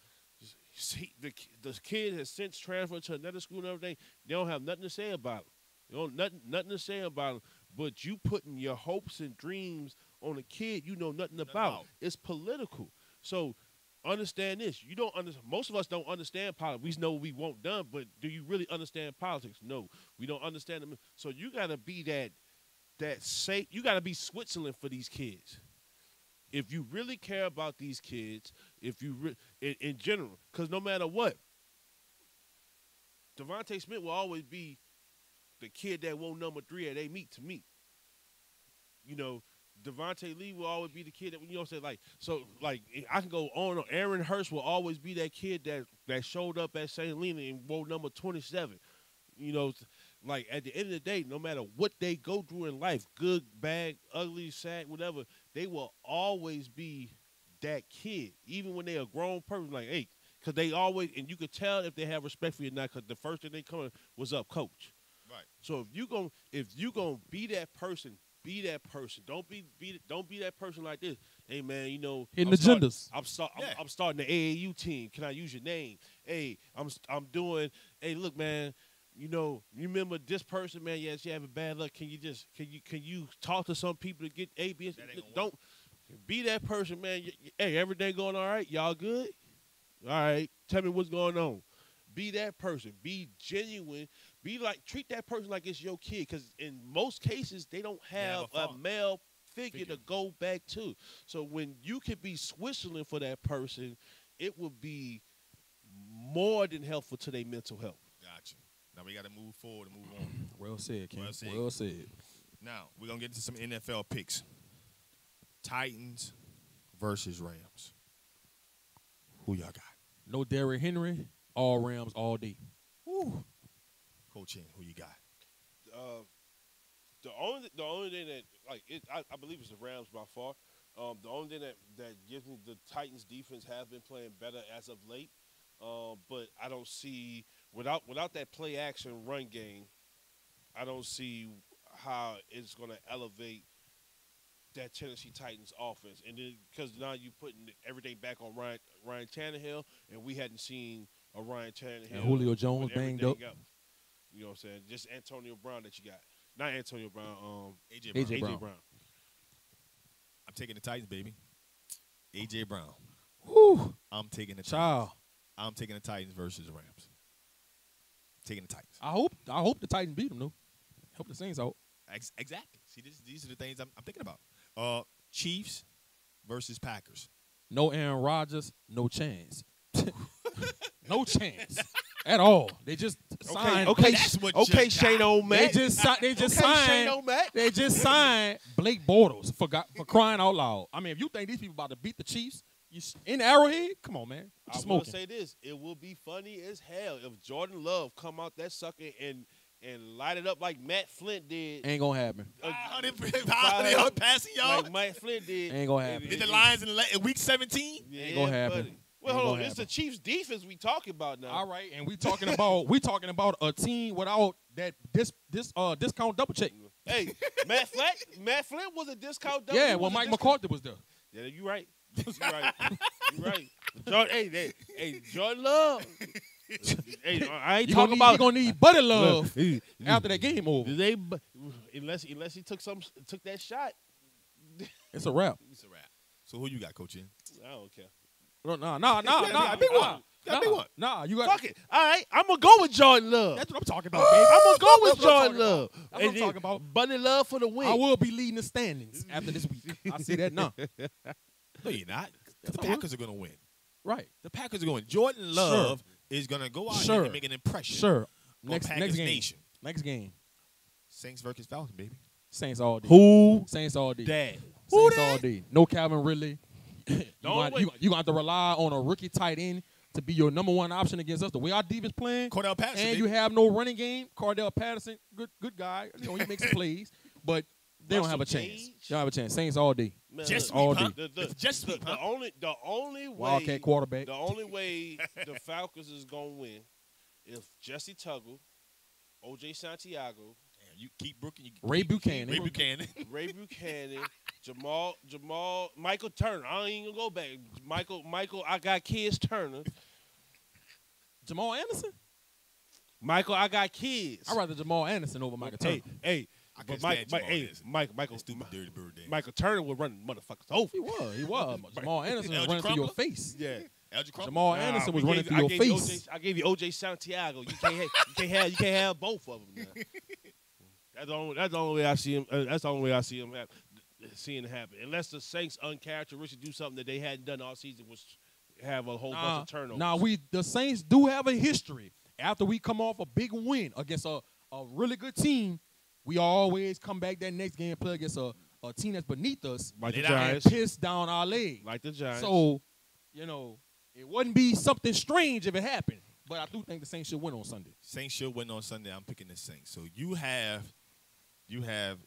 see, the, the kid has since transferred to another school and everything. They don't have nothing to say about him. They don't nothing, nothing to say about him. But you putting your hopes and dreams on a kid you know nothing about. No. It's political. So, understand this. You don't understand. Most of us don't understand politics. We know we won't done, but do you really understand politics? No, we don't understand them. So you gotta be that, that safe. You gotta be Switzerland for these kids. If you really care about these kids, if you re in, in general, because no matter what, Devontae Smith will always be the kid that won number three at a meet to meet. You know. Devontae Lee will always be the kid that, you know, say like, so like I can go on. Aaron Hurst will always be that kid that that showed up at Saint Helena and wore number twenty-seven. You know, like at the end of the day, no matter what they go through in life, good, bad, ugly, sad, whatever, they will always be that kid, even when they are a grown person. Like, hey, because they always, and you could tell if they have respect for you or not, because the first thing they come was up, coach. Right. So if you gonna if you gonna be that person. Be that person. Don't be be don't be that person like this. Hey man, you know hidden agendas. I'm start, I'm, yeah. I'm, I'm starting the A A U team. Can I use your name? Hey, I'm I'm doing. Hey, look, man. You know, you remember this person, man. Yes, you having bad luck. Can you just can you can you talk to some people to get A, B, don't work. Be that person, man. Hey, everything going all right? Y'all good? All right. Tell me what's going on. Be that person. Be genuine. Be like, treat that person like it's your kid, because in most cases they don't have, they have a, a male figure, figure to go back to. So when you could be Switzerland for that person, it would be more than helpful to their mental health. Gotcha. Now we got to move forward and move on. Well said, King. Well said. Well said. Now we're gonna get into some N F L picks. Titans versus Rams. Who y'all got? No Derrick Henry. All Rams all day. Woo. Coaching, who you got? Uh, the only the only thing that like it, I, I believe it's the Rams by far. Um, the only thing that that gives me the Titans defense has been playing better as of late, uh, but I don't see without without that play action run game, I don't see how it's going to elevate that Tennessee Titans offense. And then because now you're putting everything back on Ryan Ryan Tannehill, and we hadn't seen a Ryan Tannehill. And Julio Jones banged up. up. You know what I'm saying? Just Antonio Brown that you got. Not Antonio Brown. Um, A J Brown. A J Brown. I'm taking the Titans, baby. A J Brown. Woo. I'm taking the Titans. Child. I'm taking the Titans versus the Rams. Taking the Titans. I hope. I hope the Titans beat them, though. I hope the Saints out. Ex exactly. See, this, these are the things I'm, I'm thinking about. Uh, Chiefs versus Packers. No Aaron Rodgers. No chance. No chance. At all. They just signed. Okay, okay, that's what okay Shane O'Mac. They just, they just okay, signed. They just signed Blake Bortles for, for crying out loud. I mean, if you think these people about to beat the Chiefs you in Arrowhead, come on, man. I will say this. It will be funny as hell if Jordan Love come out that sucker and and light it up like Matt Flint did. Ain't going to happen. five hundred passing, y'all. Like Matt Flint did. Ain't going to happen. Did the Lions in week seventeen? Yeah, ain't going to happen. Buddy. Well, hold on. It's the Chiefs' defense we talking about now. All right, and we talking about we talking about a team without that this this uh discount double check. Hey, Matt Flint, Matt Flint was a discount double. Yeah, well, Mike McCarthy was there. Yeah, you right. You right. You right. John, hey, hey, hey, Jordan Love. Hey, I ain't you talking need, about. You gonna need Buddy Love after that game over. They, unless unless he took some took that shot. It's a wrap. It's a wrap. So who you got, Coach N? I don't care. No, no, no, no, no. Big one. Nah, big one. Nah, you got fuck it. All right, I'm going to go with Jordan Love. That's what I'm talking about, baby. I'm going to go with Jordan Love. That's what I'm talking about. Buddy Love for the win. I will be leading the standings after this week. I see that now. No, you're not. The Packers are going to win. Right. The Packers are going to win. Jordan Love is going to go out here and make an impression. Sure. Next game. Next game. Saints versus Falcons, baby. Saints all day. Who? Saints all day. Dad. Saints all day. No Calvin Ridley. you might, you, you have to rely on a rookie tight end to be your number one option against us. The way our defense playing, Cordell Patterson, and baby. You have no running game. Cordell Patterson, good good guy. You know, he makes plays, but they Russell don't have a chance. Gage. They don't have a chance. Saints all day. Man, just look, all huh? day. The, the, just look, the, huh? the only the only way Wildcat quarterback. The only way the Falcons is gonna win if Jesse Tuggle, O J Santiago. You keep Brooking. You keep Ray Buchanan. Ray Buchanan. Ray Buchanan. Jamal. Jamal. Michael Turner. I ain't even go back. Michael. Michael. I got kids. Turner. Jamal Anderson. Michael. I got kids. I'd rather Jamal Anderson over Michael Turner. Hey. hey I but Mike, Mike, hey, Mike, Michael, stupid, dirty bird day. Michael Turner would run motherfuckers over. He was. He was. Jamal Anderson was running through your face. Yeah. Jamal Anderson nah, was running through I your face. O J, I gave you O J Santiago. You can't have. You can't have. You can't have both of them. Now. That's the, only, that's the only way I see him. Uh, that's the only way I see him happen, seeing it happen. Unless the Saints uncharacteristically do something that they hadn't done all season, which have a whole nah, bunch of turnovers. Now nah, we the Saints do have a history. After we come off a big win against a, a really good team, we always come back that next game and play against a, a team that's beneath us, like the Giants, and piss down our legs, like the Giants. So, you know, it wouldn't be something strange if it happened. But I do think the Saints should win on Sunday. Saints should win on Sunday. I'm picking the Saints. So you have. You have,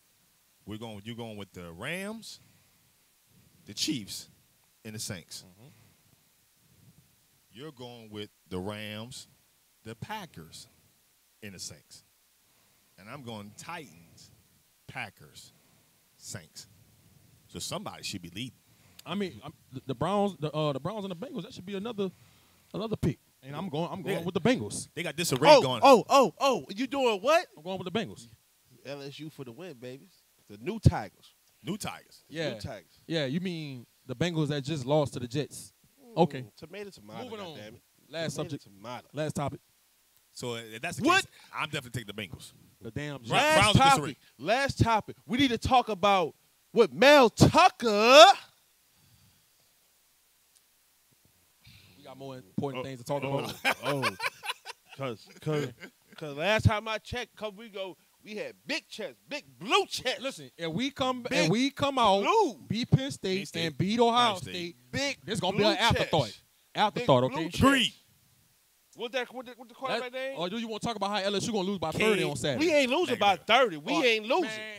we're going. You're going with the Rams, the Chiefs, and the Saints. Mm-hmm. You're going with the Rams, the Packers, and the Saints. And I'm going Titans, Packers, Saints. So somebody should be leading. I mean, I'm, the Browns, the uh, the Browns and the Bengals. That should be another, another pick. And I'm going. I'm going yeah. with the Bengals. They got disarray oh, going. Oh, oh, oh! You doing what? I'm going with the Bengals. L S U for the win, babies. The new Tigers. New Tigers. Yeah. New Tigers. Yeah, you mean the Bengals that just lost to the Jets. Mm, okay. Tomato, tomato. Moving on. Damn it. Last tomato, subject. Tomato. Last topic. So if that's the what? case, I'm definitely taking the Bengals. The damn Jets. Last topic. Last topic. We need to talk about what Mel Tucker. We got more important oh, things to talk oh, about. Oh. Because cause, cause last time I checked, a couple weeks ago, we had big chest, big blue chest. Listen, if we come big and we come out, blue. beat Penn State, State and beat Ohio State, State. Big This is gonna be an afterthought. Afterthought, okay? Three. What that? What the, what the quarterback name? Or do you want to talk about how L S U gonna lose by King. thirty on Saturday? We ain't losing by thirty. We oh, ain't losing. Man.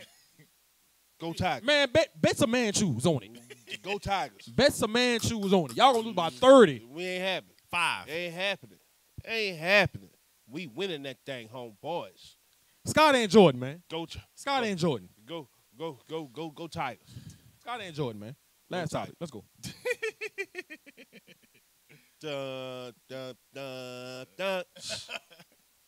Go Tigers. Man, bet bet some man shoes on it. Go Tigers. Bet some man shoes on it. Y'all gonna lose by thirty. We ain't happening. Five. It ain't happening. It ain't happening. We winning that thing, home boys. Scott and Jordan, man. Go, Scott go, and Jordan. Go, go, go, go, go, Tigers. Scott and Jordan, man. Last topic. Let's go. Dun, dun, dun, dun.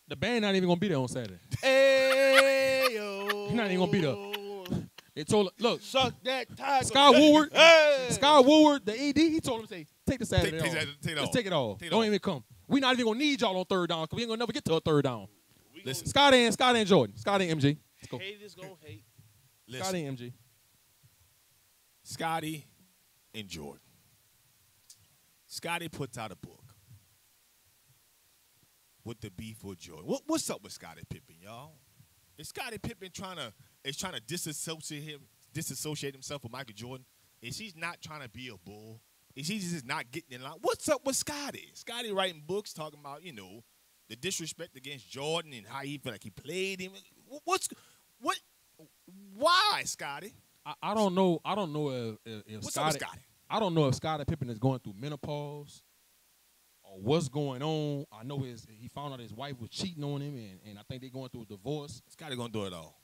The band not even gonna be there on Saturday. Ayo. He's not even gonna be there. They told him, look, suck that tiger. Scott Woodward. Hey. Scott Woodward, the E D. He told him, say, take the Saturday take, off. Take, take, take Just take it off. Take it Don't off. even come. We not even gonna need y'all on third down because we ain't gonna never get to a third down. Listen, Scott and Scott and Jordan, Scott and M G. Let's go. Hate is gonna hate. Listen, Scott and M G. Scotty and Jordan. Scotty puts out a book with the beef with Jordan. What, what's up with Scottie Pippen, y'all? Is Scottie Pippen trying to is trying to disassociate him, disassociate himself with Michael Jordan? Is he not trying to be a bull? Is he just not getting in line? What's up with Scotty? Scotty writing books talking about, you know, the disrespect against Jordan and how he feel like he played him. What's what? Why, Scotty? I, I don't know. I don't know if, if, if what's Scotty, up with Scotty. I don't know if Scottie Pippen is going through menopause or what's going on. I know his he found out his wife was cheating on him, and, and I think they're going through a divorce. Scotty gonna do it all.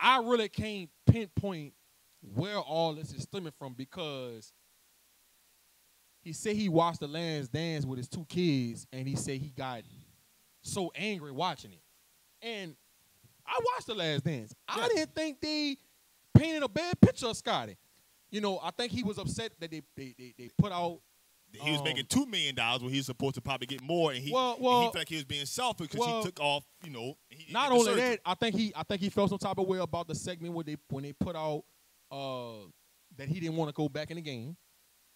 I really can't pinpoint where all this is stemming from because. He said he watched The Last Dance with his two kids, and he said he got so angry watching it. And I watched The Last Dance. Yeah. I didn't think they painted a bad picture of Scotty. You know, I think he was upset that they they they, they put out. He um, was making two million dollars when he was supposed to probably get more, and he well, well, and he felt like he was being selfish because well, he took off. You know, he, not only that, I think he I think he felt some type of way about the segment where they when they put out uh, that he didn't want to go back in the game.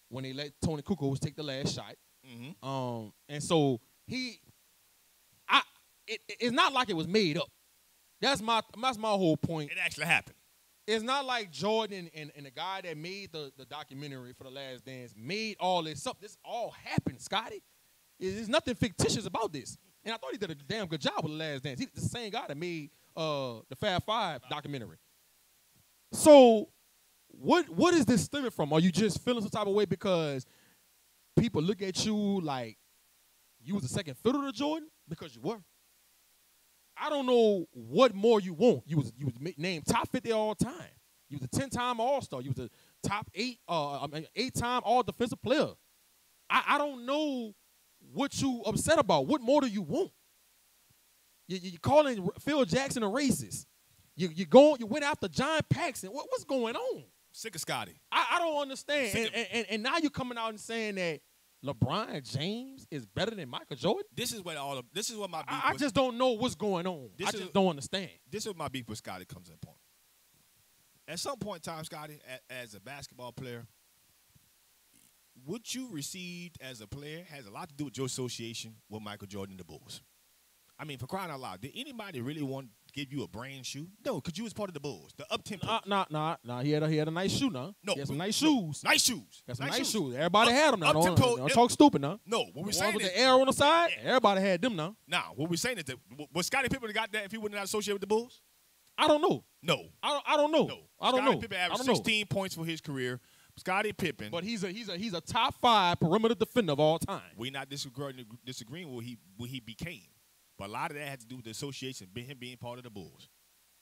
When they let Tony Kukoc take the last shot, mm-hmm. um, and so he, I, it, it, it's not like it was made up. That's my that's my whole point. It actually happened. It's not like Jordan and, and the guy that made the, the documentary for The Last Dance made all this up. This all happened, Scotty. There's nothing fictitious about this. And I thought he did a damn good job with The Last Dance. He's the same guy that made uh, the Fab Five documentary. So what what is this stemming from? Are you just feeling some type of way because people look at you like you was the second fiddle to Jordan? Because you were. I don't know what more you want. You was you was named top fifty all time. You was a ten-time All-Star. You was a top eight, uh, I mean, eight-time All-Defensive player. I, I don't know what you upset about. What more do you want? You, you, you're calling Phil Jackson a racist. You you going you went after John Paxson. What what's going on? Sick of Scotty. I, I don't understand. And, and, and and now you're coming out and saying that LeBron James is better than Michael Jordan? This is what all of, this is what my beef I, was, I just don't know what's going on. This I just is, don't understand. This is what my beef with Scotty comes in point. At some point in time, Scotty, as a basketball player, what you received as a player has a lot to do with your association with Michael Jordan and the Bulls. I mean, for crying out loud, did anybody really want to give you a brand shoe? No, because you was part of the Bulls, the up-tempo. Nah, nah, nah, nah. He had a, he had a nice shoe, nah. No. He had some nice no, shoes. Nice shoes. Got some nice, nice shoes. shoes. Everybody up, had them, now. Don't, don't, don't talk stupid, nah. No, what we're saying with is, the air on the side, yeah. Everybody had them, nah. Nah, what we're saying is that, was Scottie Pippen got that if he wouldn't have associated with the Bulls? I don't know. No. I don't, I don't know. No. I don't Scottie know. Scottie Pippen averaged sixteen know. points for his career. Scottie Pippen. But he's a he's a he's a top five perimeter defender of all time. We're not disagreeing disagreeing with what he what he became. But a lot of that had to do with the association, him being part of the Bulls.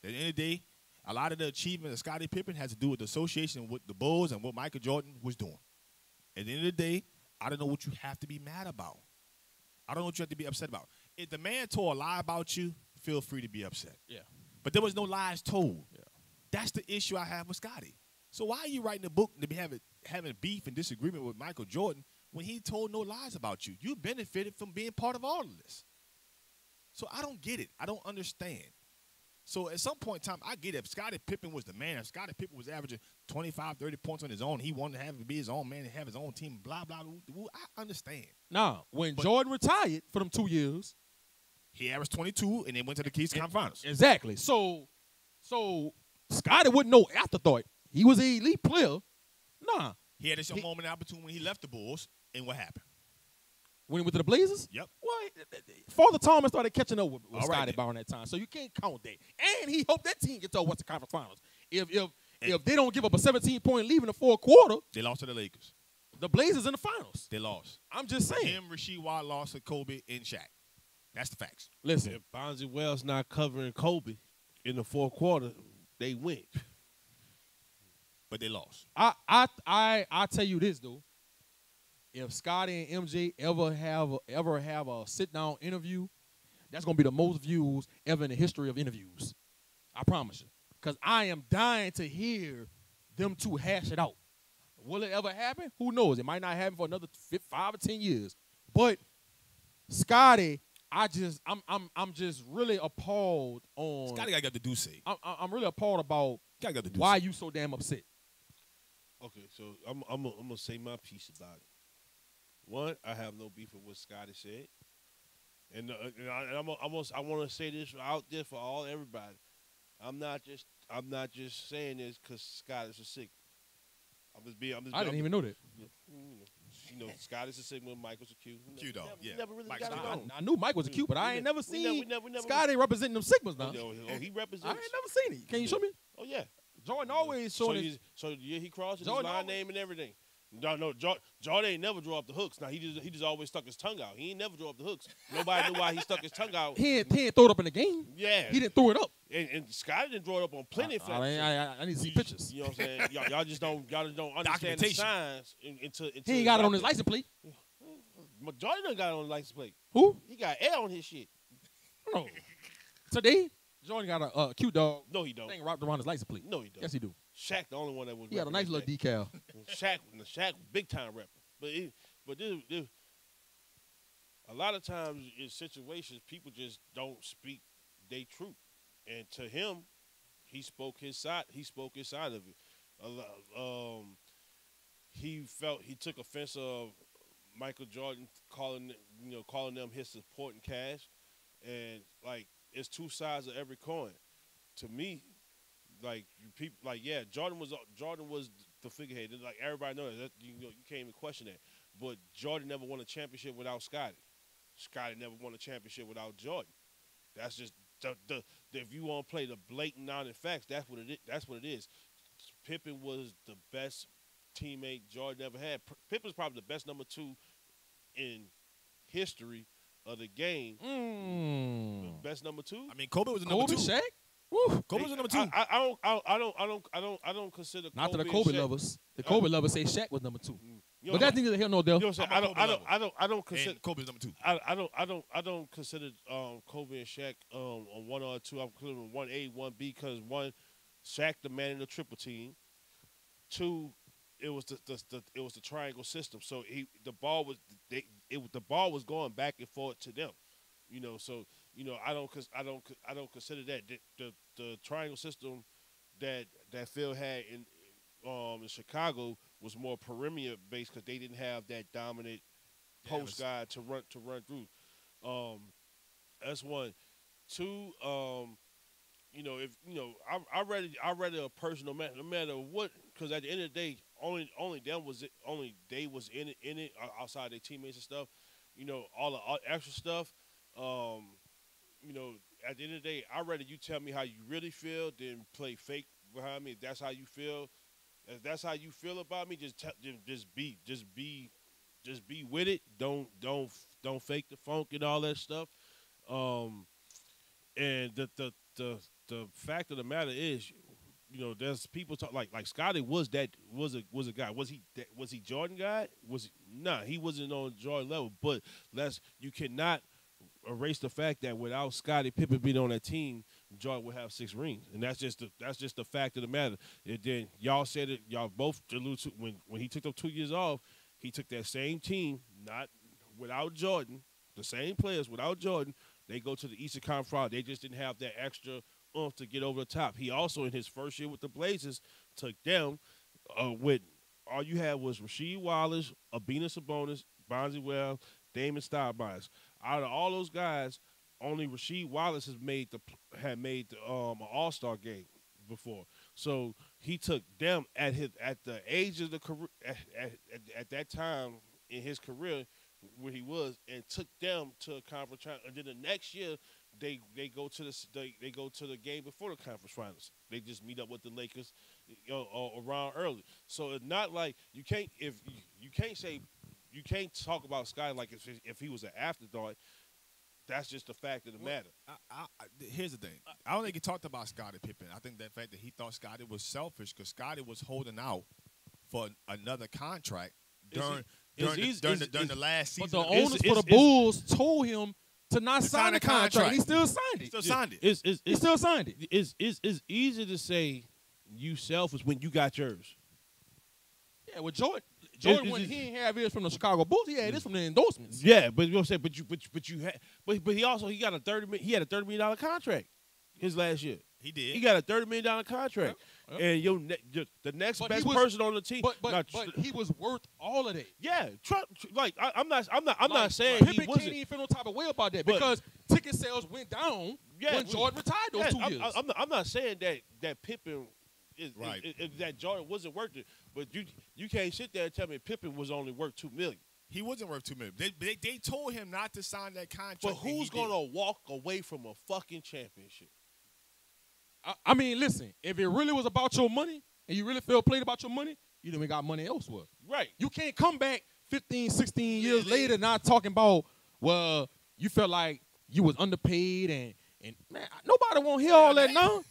At the end of the day, a lot of the achievement of Scottie Pippen has to do with the association with the Bulls and what Michael Jordan was doing. At the end of the day, I don't know what you have to be mad about. I don't know what you have to be upset about. If the man told a lie about you, feel free to be upset. Yeah. But there was no lies told. Yeah. That's the issue I have with Scottie. So why are you writing a book to be having, having beef and disagreement with Michael Jordan when he told no lies about you? You benefited from being part of all of this. So I don't get it. I don't understand. So at some point in time, I get it. If Scottie Pippen was the man, if Scottie Pippen was averaging twenty-five, thirty points on his own, he wanted to have to be his own man and have his own team, blah, blah, blah, blah. I understand. Now, when but Jordan retired for them two years. He averaged twenty-two and then went to the Keys Conference Finals. Exactly. So so Scottie wasn't no afterthought. He was an elite player. Nah. He had his he, moment of opportunity when he left the Bulls, and what happened? When he went to the Blazers? Yep. Well, Father Thomas started catching up with, with Scottie right, around that time, so you can't count that. And he hoped that team gets to the Western Conference Finals. If if and if they don't give up a seventeen-point lead in the fourth quarter, they lost to the Lakers. The Blazers in the finals. They lost. I'm just saying. Him, Rasheed Watt lost to Kobe and Shaq. That's the facts. Listen, if Bonzi Wells not covering Kobe in the fourth quarter, they win. But they lost. I I I I tell you this though. If Scottie and M J ever have a, ever have a sit-down interview, that's going to be the most views ever in the history of interviews. I promise you. Because I am dying to hear them two hash it out. Will it ever happen? Who knows? It might not happen for another five or ten years. But Scottie, I just I'm I'm I'm just really appalled on Scottie got the do say. I'm I'm really appalled about got the why you so damn upset. Okay, so I'm I'm I'm gonna say my piece about it. One, I have no beef with what Scottie said, and, uh, and I, and I'm almost I want to say this out there for all everybody. I'm not just I'm not just saying this because Scottie's a sick. I'm just being. I'm just, I didn't I'm, even know that. You know, you know Scottie's a Sigma, Michael's a Q. Q dog, yeah. Never really got it on. I, I knew Mike was a Q, but we I ain't never, never seen we never, we never, Scottie we, representing them Sigmas now. You know, oh, he represents. I ain't never seen it. Can you show me? Oh yeah, Jordan always showed it. So yeah, he crossed his line name and everything. No, no, Jordan, Jordan ain't never drew up the hooks. Now, he just he just always stuck his tongue out. He ain't never drew up the hooks. Nobody knew why he stuck his tongue out. He ain't, he ain't throw it up in the game. Yeah. He didn't throw it up. And, and Scottie didn't throw it up on plenty of I, I, I, I need to see you, pictures. You know what I'm saying? Y'all, y'all just don't y'all just don't understand the signs. In, into, into he ain't got it on his license plate. Jordan done got it on his license plate. Who? He got L on his shit. No. Today, Jordan got a uh, Q dog. No, he don't. Thing wrapped around his license plate. No, he don't. Yes, he do. Shaq, the only one that was. He had a nice little thing. Decal. Shaq, Shaq, big time rapper. But it, but this, this, a lot of times in situations, people just don't speak their truth. And to him, he spoke his side. He spoke his side of it. A lot, um, he felt he took offense of Michael Jordan calling you know calling them his supporting cast, and like it's two sides of every coin. To me. like people, like yeah, Jordan was Jordan was the figurehead. Like everybody knows that, you know, you can't even question that. But Jordan never won a championship without Scottie. Scottie never won a championship without Jordan. That's just the, the, the if you want to play the blatant non facts, that's what it is. That's what it is. Pippen was the best teammate Jordan ever had. Pippen's probably the best number two in history of the game. Mm. Best number two. I mean, Kobe was a number Kobe two. Shaq? Woo. Kobe hey, was a number two. I, I don't. I don't. I don't. I don't. I don't consider. Not Kobe to the Kobe lovers. The Kobe uh, lovers say Shaq was number two. Mm. You know, but that's neither here nor there. You know what I'm saying? I don't, I don't, I don't, I don't consider Kobe's number two. I, I don't, I don't, I don't consider um, Kobe and Shaq um, on one or two. I'm considering one A, one B, because one, Shaq the man in the triple team. Two, it was the, the, the it was the triangle system. So he the ball was they, it the ball was going back and forth to them, you know. So you know I don't I don't I don't consider that the the, the triangle system that that Phil had in um, in Chicago was more perimeter based because they didn't have that dominant post yeah, guy to run to run through. Um, that's one. Two, um, you know, if you know, I I read I read a personal matter, no matter what, because at the end of the day, only only them was it, only they was in it in it outside their teammates and stuff. You know, all the all extra stuff. Um, you know, at the end of the day, I rather you tell me how you really feel than play fake behind me. If that's how you feel. If that's how you feel about me, just, t just be, just be, just be with it. Don't, don't, don't fake the funk and all that stuff. Um, and the, the, the, the fact of the matter is, you know, there's people talk like, like Scottie was that was a was a guy. Was he was he Jordan guy? Was he, nah, he wasn't on Jordan level. But that's you cannot erase the fact that without Scottie Pippen being on that team, Jordan would have six rings, and that's just the that's just the fact of the matter. And then y'all said it, y'all both alluded to when when he took those two years off, he took that same team, not without Jordan, the same players without Jordan. They go to the Eastern Conference. They just didn't have that extra oomph to get over the top. He also in his first year with the Blazers took them uh, with all you had was Rasheed Wallace, Abina Sabonis, Bonzi Wells, Damon Stoudemire. Out of all those guys, only Rasheed Wallace has made the had made the, um, an All Star game before, so he took them at his at the age of the career at, at, at, at that time in his career where he was, and took them to a conference final. And then the next year they they go to the they, they go to the game before the conference finals. They just meet up with the Lakers you know, around early. So it's not like you can't if you, you can't say you can't talk about Sky like if if he was an afterthought. That's just the fact of the well, matter. I, I, here's the thing. I don't think he talked about Scottie Pippen. I think the fact that he thought Scottie was selfish because Scottie was holding out for another contract during he, during, the, during, is, the, during is, the last season. But the owners for the Bulls told him to not to sign the contract. contract. He still signed it. He still signed it. It's, it's, it's, he still signed it. It's, it's, it's easy to say you selfish when you got yours. Yeah, well, Jordan. Jordan, when he didn't have his from the Chicago Bulls, he had this from the endorsements. Yeah, but you know what I'm saying. But you, but you, but you had, but but he also he got a thirty he had a thirty million dollar contract his last year. He did. He got a thirty million dollar contract, yep, yep. and your, ne your the next but best was, person on the team. But but, not, but he was worth all of that. Yeah, Trump, like I, I'm not I'm not I'm like, not saying Pippen he wasn't. Can't even feel no type of way about that but, because ticket sales went down yeah, when Jordan retired those yeah, two I'm, years. I'm not, I'm not saying that that Pippen. Is, right. is, is, is that Jordan wasn't worth it, but you you can't sit there and tell me Pippen was only worth two million. He wasn't worth two million. They they, they told him not to sign that contract. But who's gonna walk away from a fucking championship? I, I mean, listen, if it really was about your money and you really felt played about your money, you done got money elsewhere. Right. You can't come back fifteen, sixteen years yeah, later yeah. not talking about well you felt like you was underpaid and and man nobody won't hear yeah, all that now.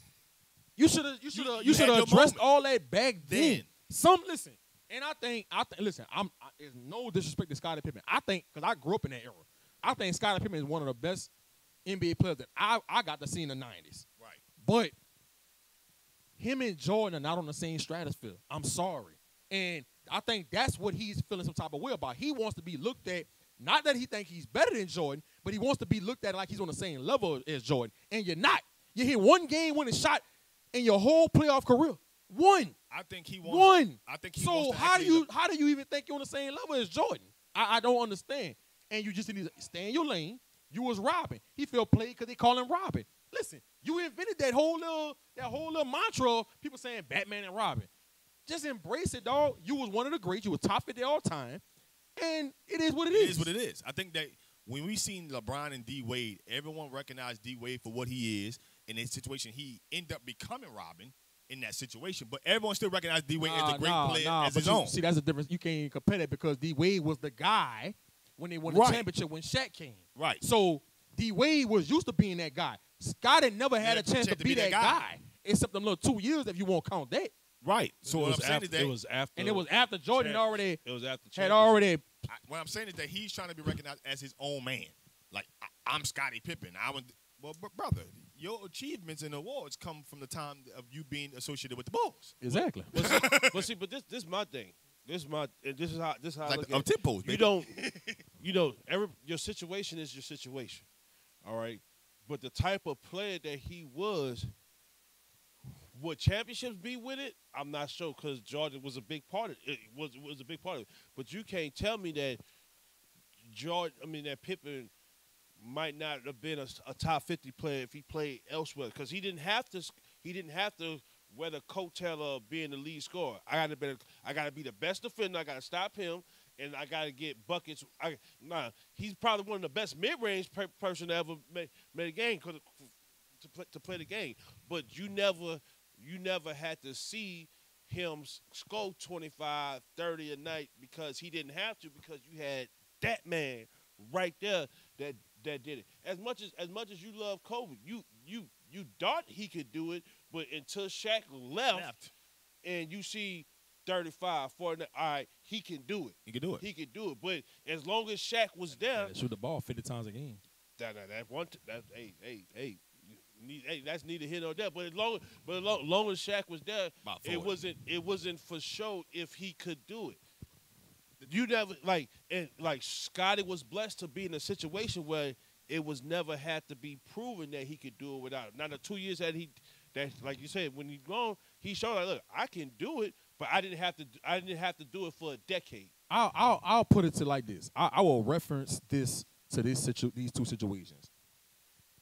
You should have you should have you, you should have addressed moment. all that back then. Some listen, and I think I think listen. I'm I, there's no disrespect to Scottie Pippen. I think because I grew up in that era, I think Scottie Pippen is one of the best N B A players that I I got to see in the nineties. Right, but him and Jordan are not on the same stratosphere. I'm sorry, and I think that's what he's feeling some type of way about. He wants to be looked at. Not that he thinks he's better than Jordan, but he wants to be looked at like he's on the same level as Jordan. And you're not. You hit one game winning shot. In your whole playoff career, one. I think he won. One. I think he so wants to how do you how do you even think you're on the same level as Jordan? I, I don't understand. And you just need to stay in your lane. You was robbing. He felt played because they call him robbing. Listen, you invented that whole little that whole little mantra of people saying Batman and Robin. Just embrace it, dog. You was one of the greats. You was top fifty all time, and it is what it is. It is what it is. I think that when we seen LeBron and D Wade, everyone recognized D Wade for what he is. In this situation, he ended up becoming Robin in that situation, but everyone still recognized D Wade nah, as a great nah, player nah, as his you, own. See, that's the difference. You can't even compare that because D Wade was the guy when they won the right. championship when Shaq came. Right. So D Wade was used to being that guy. Scott had never had yeah, a chance to, to be, be that, that guy. guy, except them little two years if you won't count that. Right. So what I'm saying after, is that it was after, and it was after Jordan Chad, already. It was after Chad. had already. I, what I'm saying is that he's trying to be recognized as his own man. Like I, I'm Scottie Pippen. I was, well, but brother, your achievements and awards come from the time of you being associated with the Bulls. Exactly. But, but, see, but see, but this this is my thing. This is my. This is how. This is how. Like I look the, at it. Tempos, you baby. don't. You know, every, your situation is your situation. All right. But the type of player that he was, would championships be with it? I'm not sure because Jordan was a big part of it. It was was a big part of it. But you can't tell me that Jordan. I mean that Pippen might not have been a, a top fifty player if he played elsewhere because he didn't have to. He didn't have to weather coattail of being the lead scorer. I gotta be. I gotta be the best defender. I gotta stop him. And I got to get buckets. I, nah, he's probably one of the best mid-range per person to ever made, made a game cause, to, play, to play the game. But you never you never had to see him score twenty-five, thirty a night because he didn't have to because you had that man right there that that did it. As much as as much as you love Kobe, you you you thought he could do it, but until Shaq left, left. and you see – thirty-five, forty, all right, he can do it. He can do it. He can do it. But as long as Shaq was there. Shoot the ball fifty times a game. That, that, that one, that, hey, hey, hey, need, hey, that's neither here nor there. But as long, but as long, long as Shaq was there, it wasn't, it wasn't for sure if he could do it. You never, like, and like Scottie was blessed to be in a situation where it was never had to be proven that he could do it without it. Now, the two years that he, that, like you said, when he grown, he showed, like, look, I can do it. But I didn't have to. I didn't have to do it for a decade. I'll I'll, I'll put it to like this. I, I will reference this to this situ these two situations.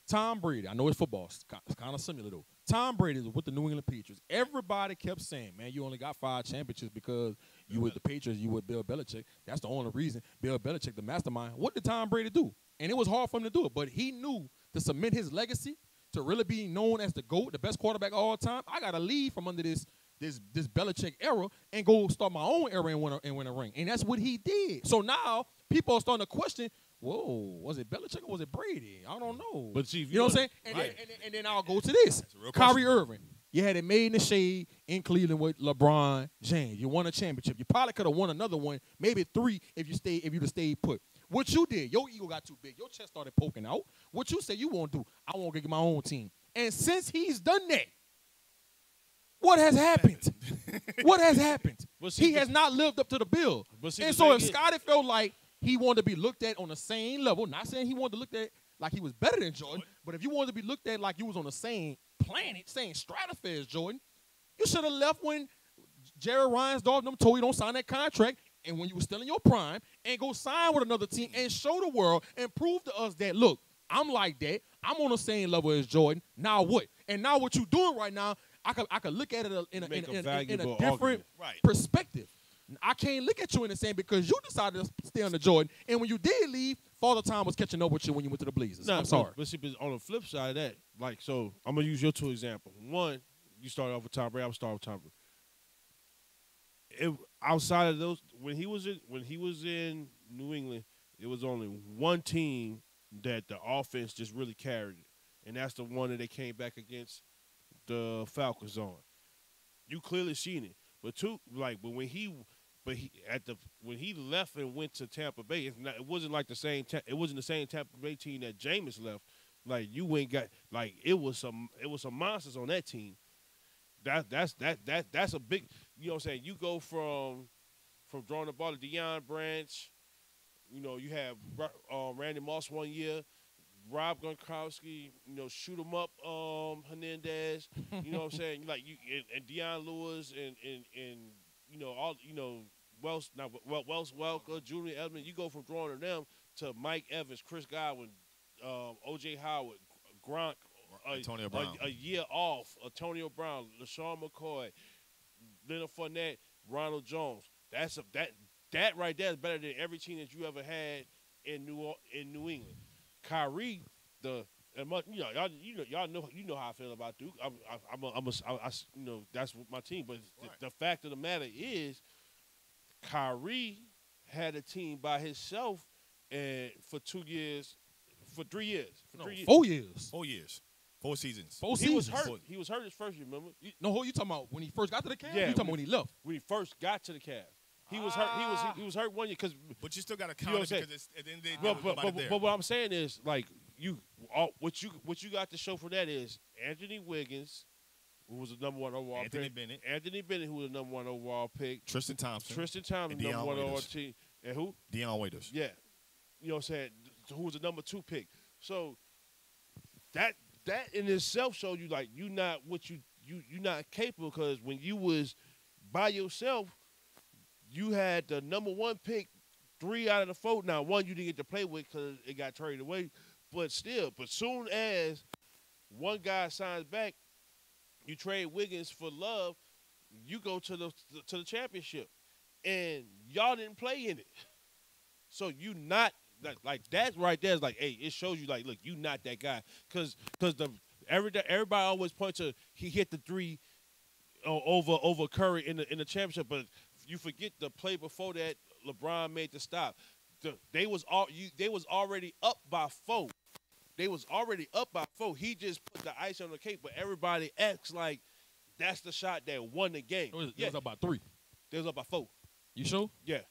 Tom Brady. I know it's football. It's kind of similar though. Tom Brady was with the New England Patriots. Everybody kept saying, "Man, you only got five championships because you were the Patriots. You were Bill Belichick. That's the only reason." Bill Belichick, the mastermind. What did Tom Brady do? And it was hard for him to do it, but he knew to cement his legacy to really be known as the GOAT, the best quarterback of all time. I gotta leave from under this. This this Belichick era and go start my own era and win a, and win a ring, and that's what he did. So now people are starting to question, whoa, was it Belichick or was it Brady? I don't know. But Chief, you, you know what I'm saying? And, right. then, and, then, and then I'll go to this: Kyrie Irving. You had it made in the shade in Cleveland with LeBron James. You won a championship. You probably could have won another one, maybe three, if you stayed if you'd have stayed put. What you did, your ego got too big. Your chest started poking out. What you said you won't do, I won't get my own team. And since he's done that. What has happened? What has happened? See, he has not lived up to the bill. See, and so if Scottie felt like he wanted to be looked at on the same level, not saying he wanted to look at like he was better than Jordan, but if you wanted to be looked at like you was on the same planet, same stratosphere as Jordan, you should have left when Jerry Reinsdorf and them told you don't sign that contract and when you were still in your prime and go sign with another team and show the world and prove to us that, look, I'm like that. I'm on the same level as Jordan. Now what? And now what you doing right now, I could I could look at it in a, in a, a, in a, in a different right. perspective. I can't look at you in the same because you decided to stay under Jordan, and when you did leave, Father Time was catching up with you when you went to the Blazers. Nah, I'm sorry. But see, but on the flip side of that, like so, I'm gonna use your two examples. One, you started off with Tom Brady. I would start with Tom Brady. It, outside of those, when he was in, when he was in New England, it was only one team that the offense just really carried it, and that's the one that they came back against. The Falcons on, you clearly seen it, but two like, but when he, but he at the when he left and went to Tampa Bay, it's not, it wasn't like the same. It wasn't the same Tampa Bay team that Jameis left. Like you ain't got like it was some it was some monsters on that team. That that's that that that's a big. You know what I'm saying? You go from from drawing the ball to Deion Branch. You know you have uh, Randy Moss one year. Rob Gronkowski, you know, shoot him up, um, Hernandez. You know what I'm saying? Like you and, and Deion Lewis and, and and you know all you know Wells now well Wells Welker, Julian Edelman. You go from drawing to them to Mike Evans, Chris Godwin, um, O J Howard, Gronk, a, Antonio Brown. A, a year off, Antonio Brown, LaShawn McCoy, Leonard Fournette, Ronald Jones. That's a, that that right there is better than every team that you ever had in New in New England. Kyrie, the and my, you know y'all you know y'all know you know how I feel about Duke. I'm I'm a, I'm a, I, I, you know that's my team. But right. the, the fact of the matter is, Kyrie had a team by himself and for two years, for three years, for no, three years. four years, four years. Four seasons. Four he seasons. He was hurt. He was hurt his first year, remember? You, no, who you talking about? When he first got to the Cavs? Yeah, you talking about when he left? When he first got to the Cavs. He ah. was hurt. He was he, he was hurt one year. Cause, but you still got to count you know it because it's, at the end of the day, well, but, but, there. But what I'm saying is, like, you, all, what you what you got to show for that is Anthony Wiggins, who was the number one overall Anthony pick. Anthony Bennett. Anthony Bennett, who was the number one overall pick. Tristan Thompson. Tristan Thompson, number Waiters. one overall team. And who? Deion Waiters. Yeah. You know what I'm saying? Who was the number two pick. So that – that in itself shows you, like, you not what you you you not capable, because when you was by yourself, you had the number one pick, three out of the four. Now, one you didn't get to play with because it got traded away, but still. But soon as one guy signs back, you trade Wiggins for Love, you go to the to the championship, and y'all didn't play in it. So you not. Like, like that right there is like, hey, it shows you, like, look, you not that guy. Because cause the every, everybody always points to he hit the three uh, over over Curry in the, in the championship. But you forget the play before that, LeBron made the stop. The, they, was all, you, they was already up by four. They was already up by four. He just put the ice on the cake, but everybody acts like that's the shot that won the game. It was, yeah. it was up by three. It was up by four. You sure? Yeah.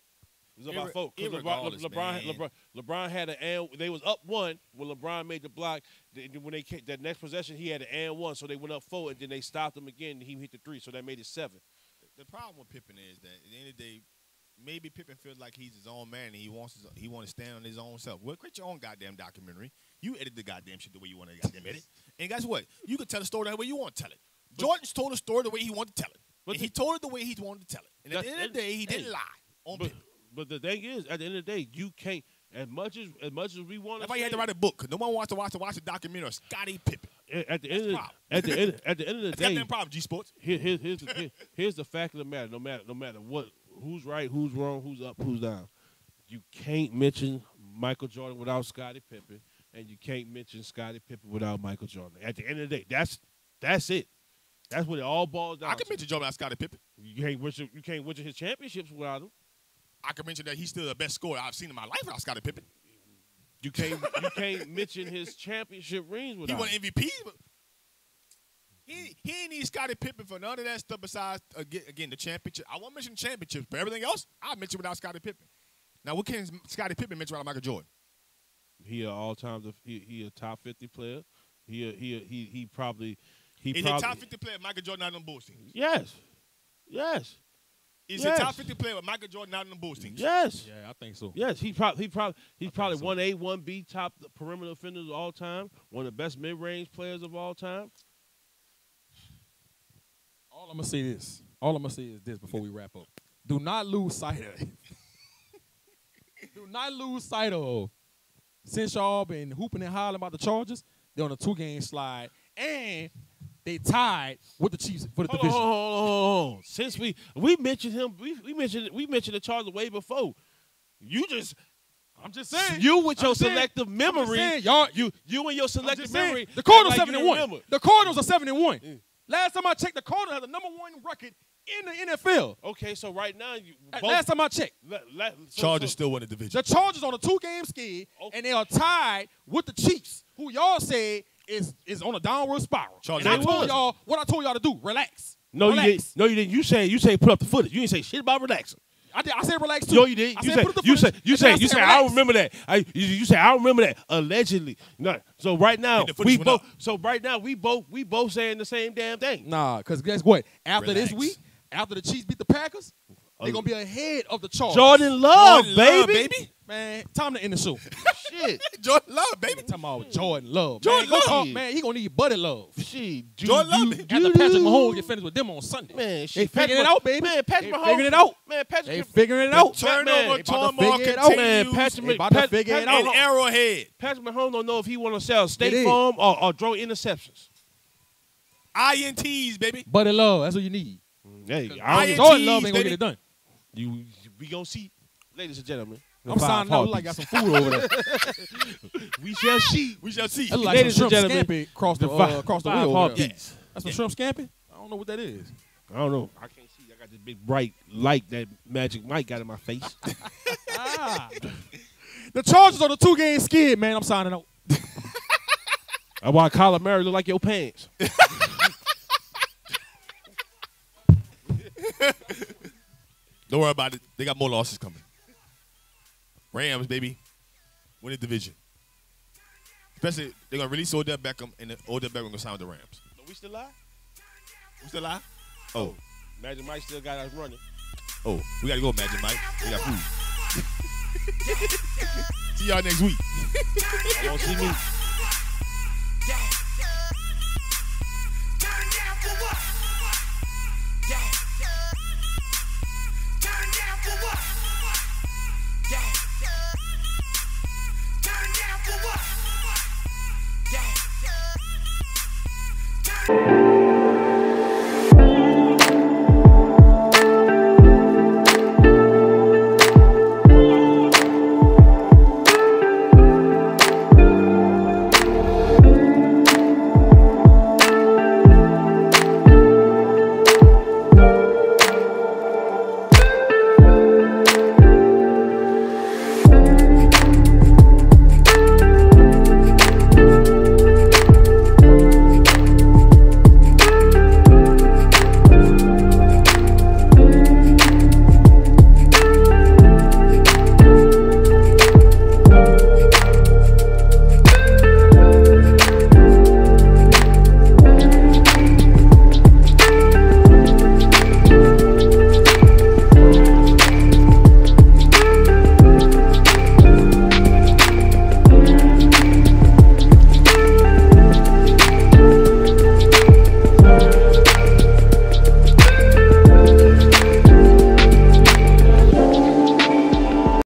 It was about folk. LeBron, LeBron, LeBron, LeBron had an and. They was up one when LeBron made the block. They, when they came, that next possession, he had an and one, so they went up four, and then they stopped him again, and he hit the three, so that made it seven. The problem with Pippen is that at the end of the day, maybe Pippen feels like he's his own man, and he wants his, he want to stand on his own self. Well, create your own goddamn documentary. You edit the goddamn shit the way you want to goddamn edit, and guess what? You can tell the story the way you want to tell it. But Jordan's told the story the way he wanted to tell it, but and the, he told it the way he wanted to tell it. And at the end of the day, he didn't hey, lie on but, Pippen. But the thing is, at the end of the day, you can't. As much as as much as we want, everybody had to write a book. No one wants to watch to watch a documentary of Scottie Pippen. At the That's end, of, at the end, at the end of the That's day, goddamn problem. G-Sports. Here, here, here's the here, here's the fact of the matter. No matter no matter what, who's right, who's wrong, who's up, who's down. You can't mention Michael Jordan without Scottie Pippen, and you can't mention Scottie Pippen without Michael Jordan. At the end of the day, that's that's it. That's what it all boils down. I can to. mention Jordan without Scottie Pippen. You can't mention you can't mention his championships without him. I can mention that he's still the best scorer I've seen in my life without Scottie Pippen. You can't, you can't mention his championship rings without him. He won M V P. But he he ain't need Scottie Pippen for none of that stuff besides, again, again the championship. I won't mention championships, but everything else, I'll mention without Scottie Pippen. Now, what can Scottie Pippen mention without Michael Jordan? He a all-time he, he a top fifty player. He a, he a, he he probably he is probably, a top fifty player. Michael Jordan not on both teams. Yes, yes. He's yes. a top fifty player with Michael Jordan out in the Bulls team. Yes. Yeah, I think so. Yes, he probably he probably he's I probably so. one A, one B top perimeter defenders of all time, one of the best mid range players of all time. All I'm gonna say is all I'm gonna say is this before we wrap up. Do not lose sight of Do not lose sight of since y'all been hooping and hollering about the Chargers, they're on a two game slide and they tied with the Chiefs for the hold division. On, hold on, hold on. Since we we mentioned him, we, we mentioned we mentioned the Chargers way before. You just, I'm just saying. You with your I'm selective saying, memory, saying, y'all. You you and your selective saying, memory. The Cardinals like seven and one. The Cardinals are seven and one. Mm. Last time I checked, the Cardinals had the number one record in the N F L. Okay, so right now, you, both, last time I checked, la, la, so, Chargers so, still won the division. The Chargers on a two game skid, okay. and they are tied with the Chiefs, who y'all say. Is is on a downward spiral. Chargers. And I told y'all what I told y'all to do. Relax. No, relax. you didn't. No, you didn't. You say you say put up the footage. You didn't say shit about relaxing. I did. I said relax too. No, you didn't. I you said, said you said you said you said I remember that. I you, you said I remember that allegedly. No. So right now we both. Up. So right now we both we both saying the same damn thing. Nah, because guess what? After relax. this week, after the Chiefs beat the Packers, They're going to be ahead of the Chargers. Jordan Love, Jordan baby. Love, baby. Man, time to end the show. Shit. Jordan Love, baby. Talking about Jordan Love. Jordan man, Love. Go talk, man, he going to need Buddy Love. Shit. Do, Jordan Love. Do, do, after Patrick Mahomes get finished with them on Sunday. Man, shit. They figuring it out, baby. Man, Patrick Mahomes. figuring it out. Man, Patrick. They figuring it out. Turnover, turmoil continues. Man, Patrick Mahomes. Arrowhead. Patrick Mahomes don't know if he want to sell State Farm or, or draw interceptions. I N Ts, baby. Buddy Love. That's what you need. Hey, I N Ts, Jordan Love ain't going to get it done. You, we gonna see, ladies and gentlemen. I'm signing out like I got some food over there. we shall see. We shall see. Like ladies and gentlemen, cross the uh, across the wheel. Yeah. That's some yeah. shrimp scampi. I don't know what that is. I don't know. I can't see. I got this big bright light that Magic Mike got in my face. ah. The Chargers on a two game skid, man. I'm signing out. That's why Kyler Murray look like your pants. Don't worry about it. They got more losses coming. Rams, baby. Win the division. Especially, they're going to release Odell Beckham, and Odell Beckham going to sign with the Rams. Are we still live? We still live? Oh. Magic Mike still got us running. Oh, we got to go, Magic Mike. We got food. See y'all next week. Y'all won't see me.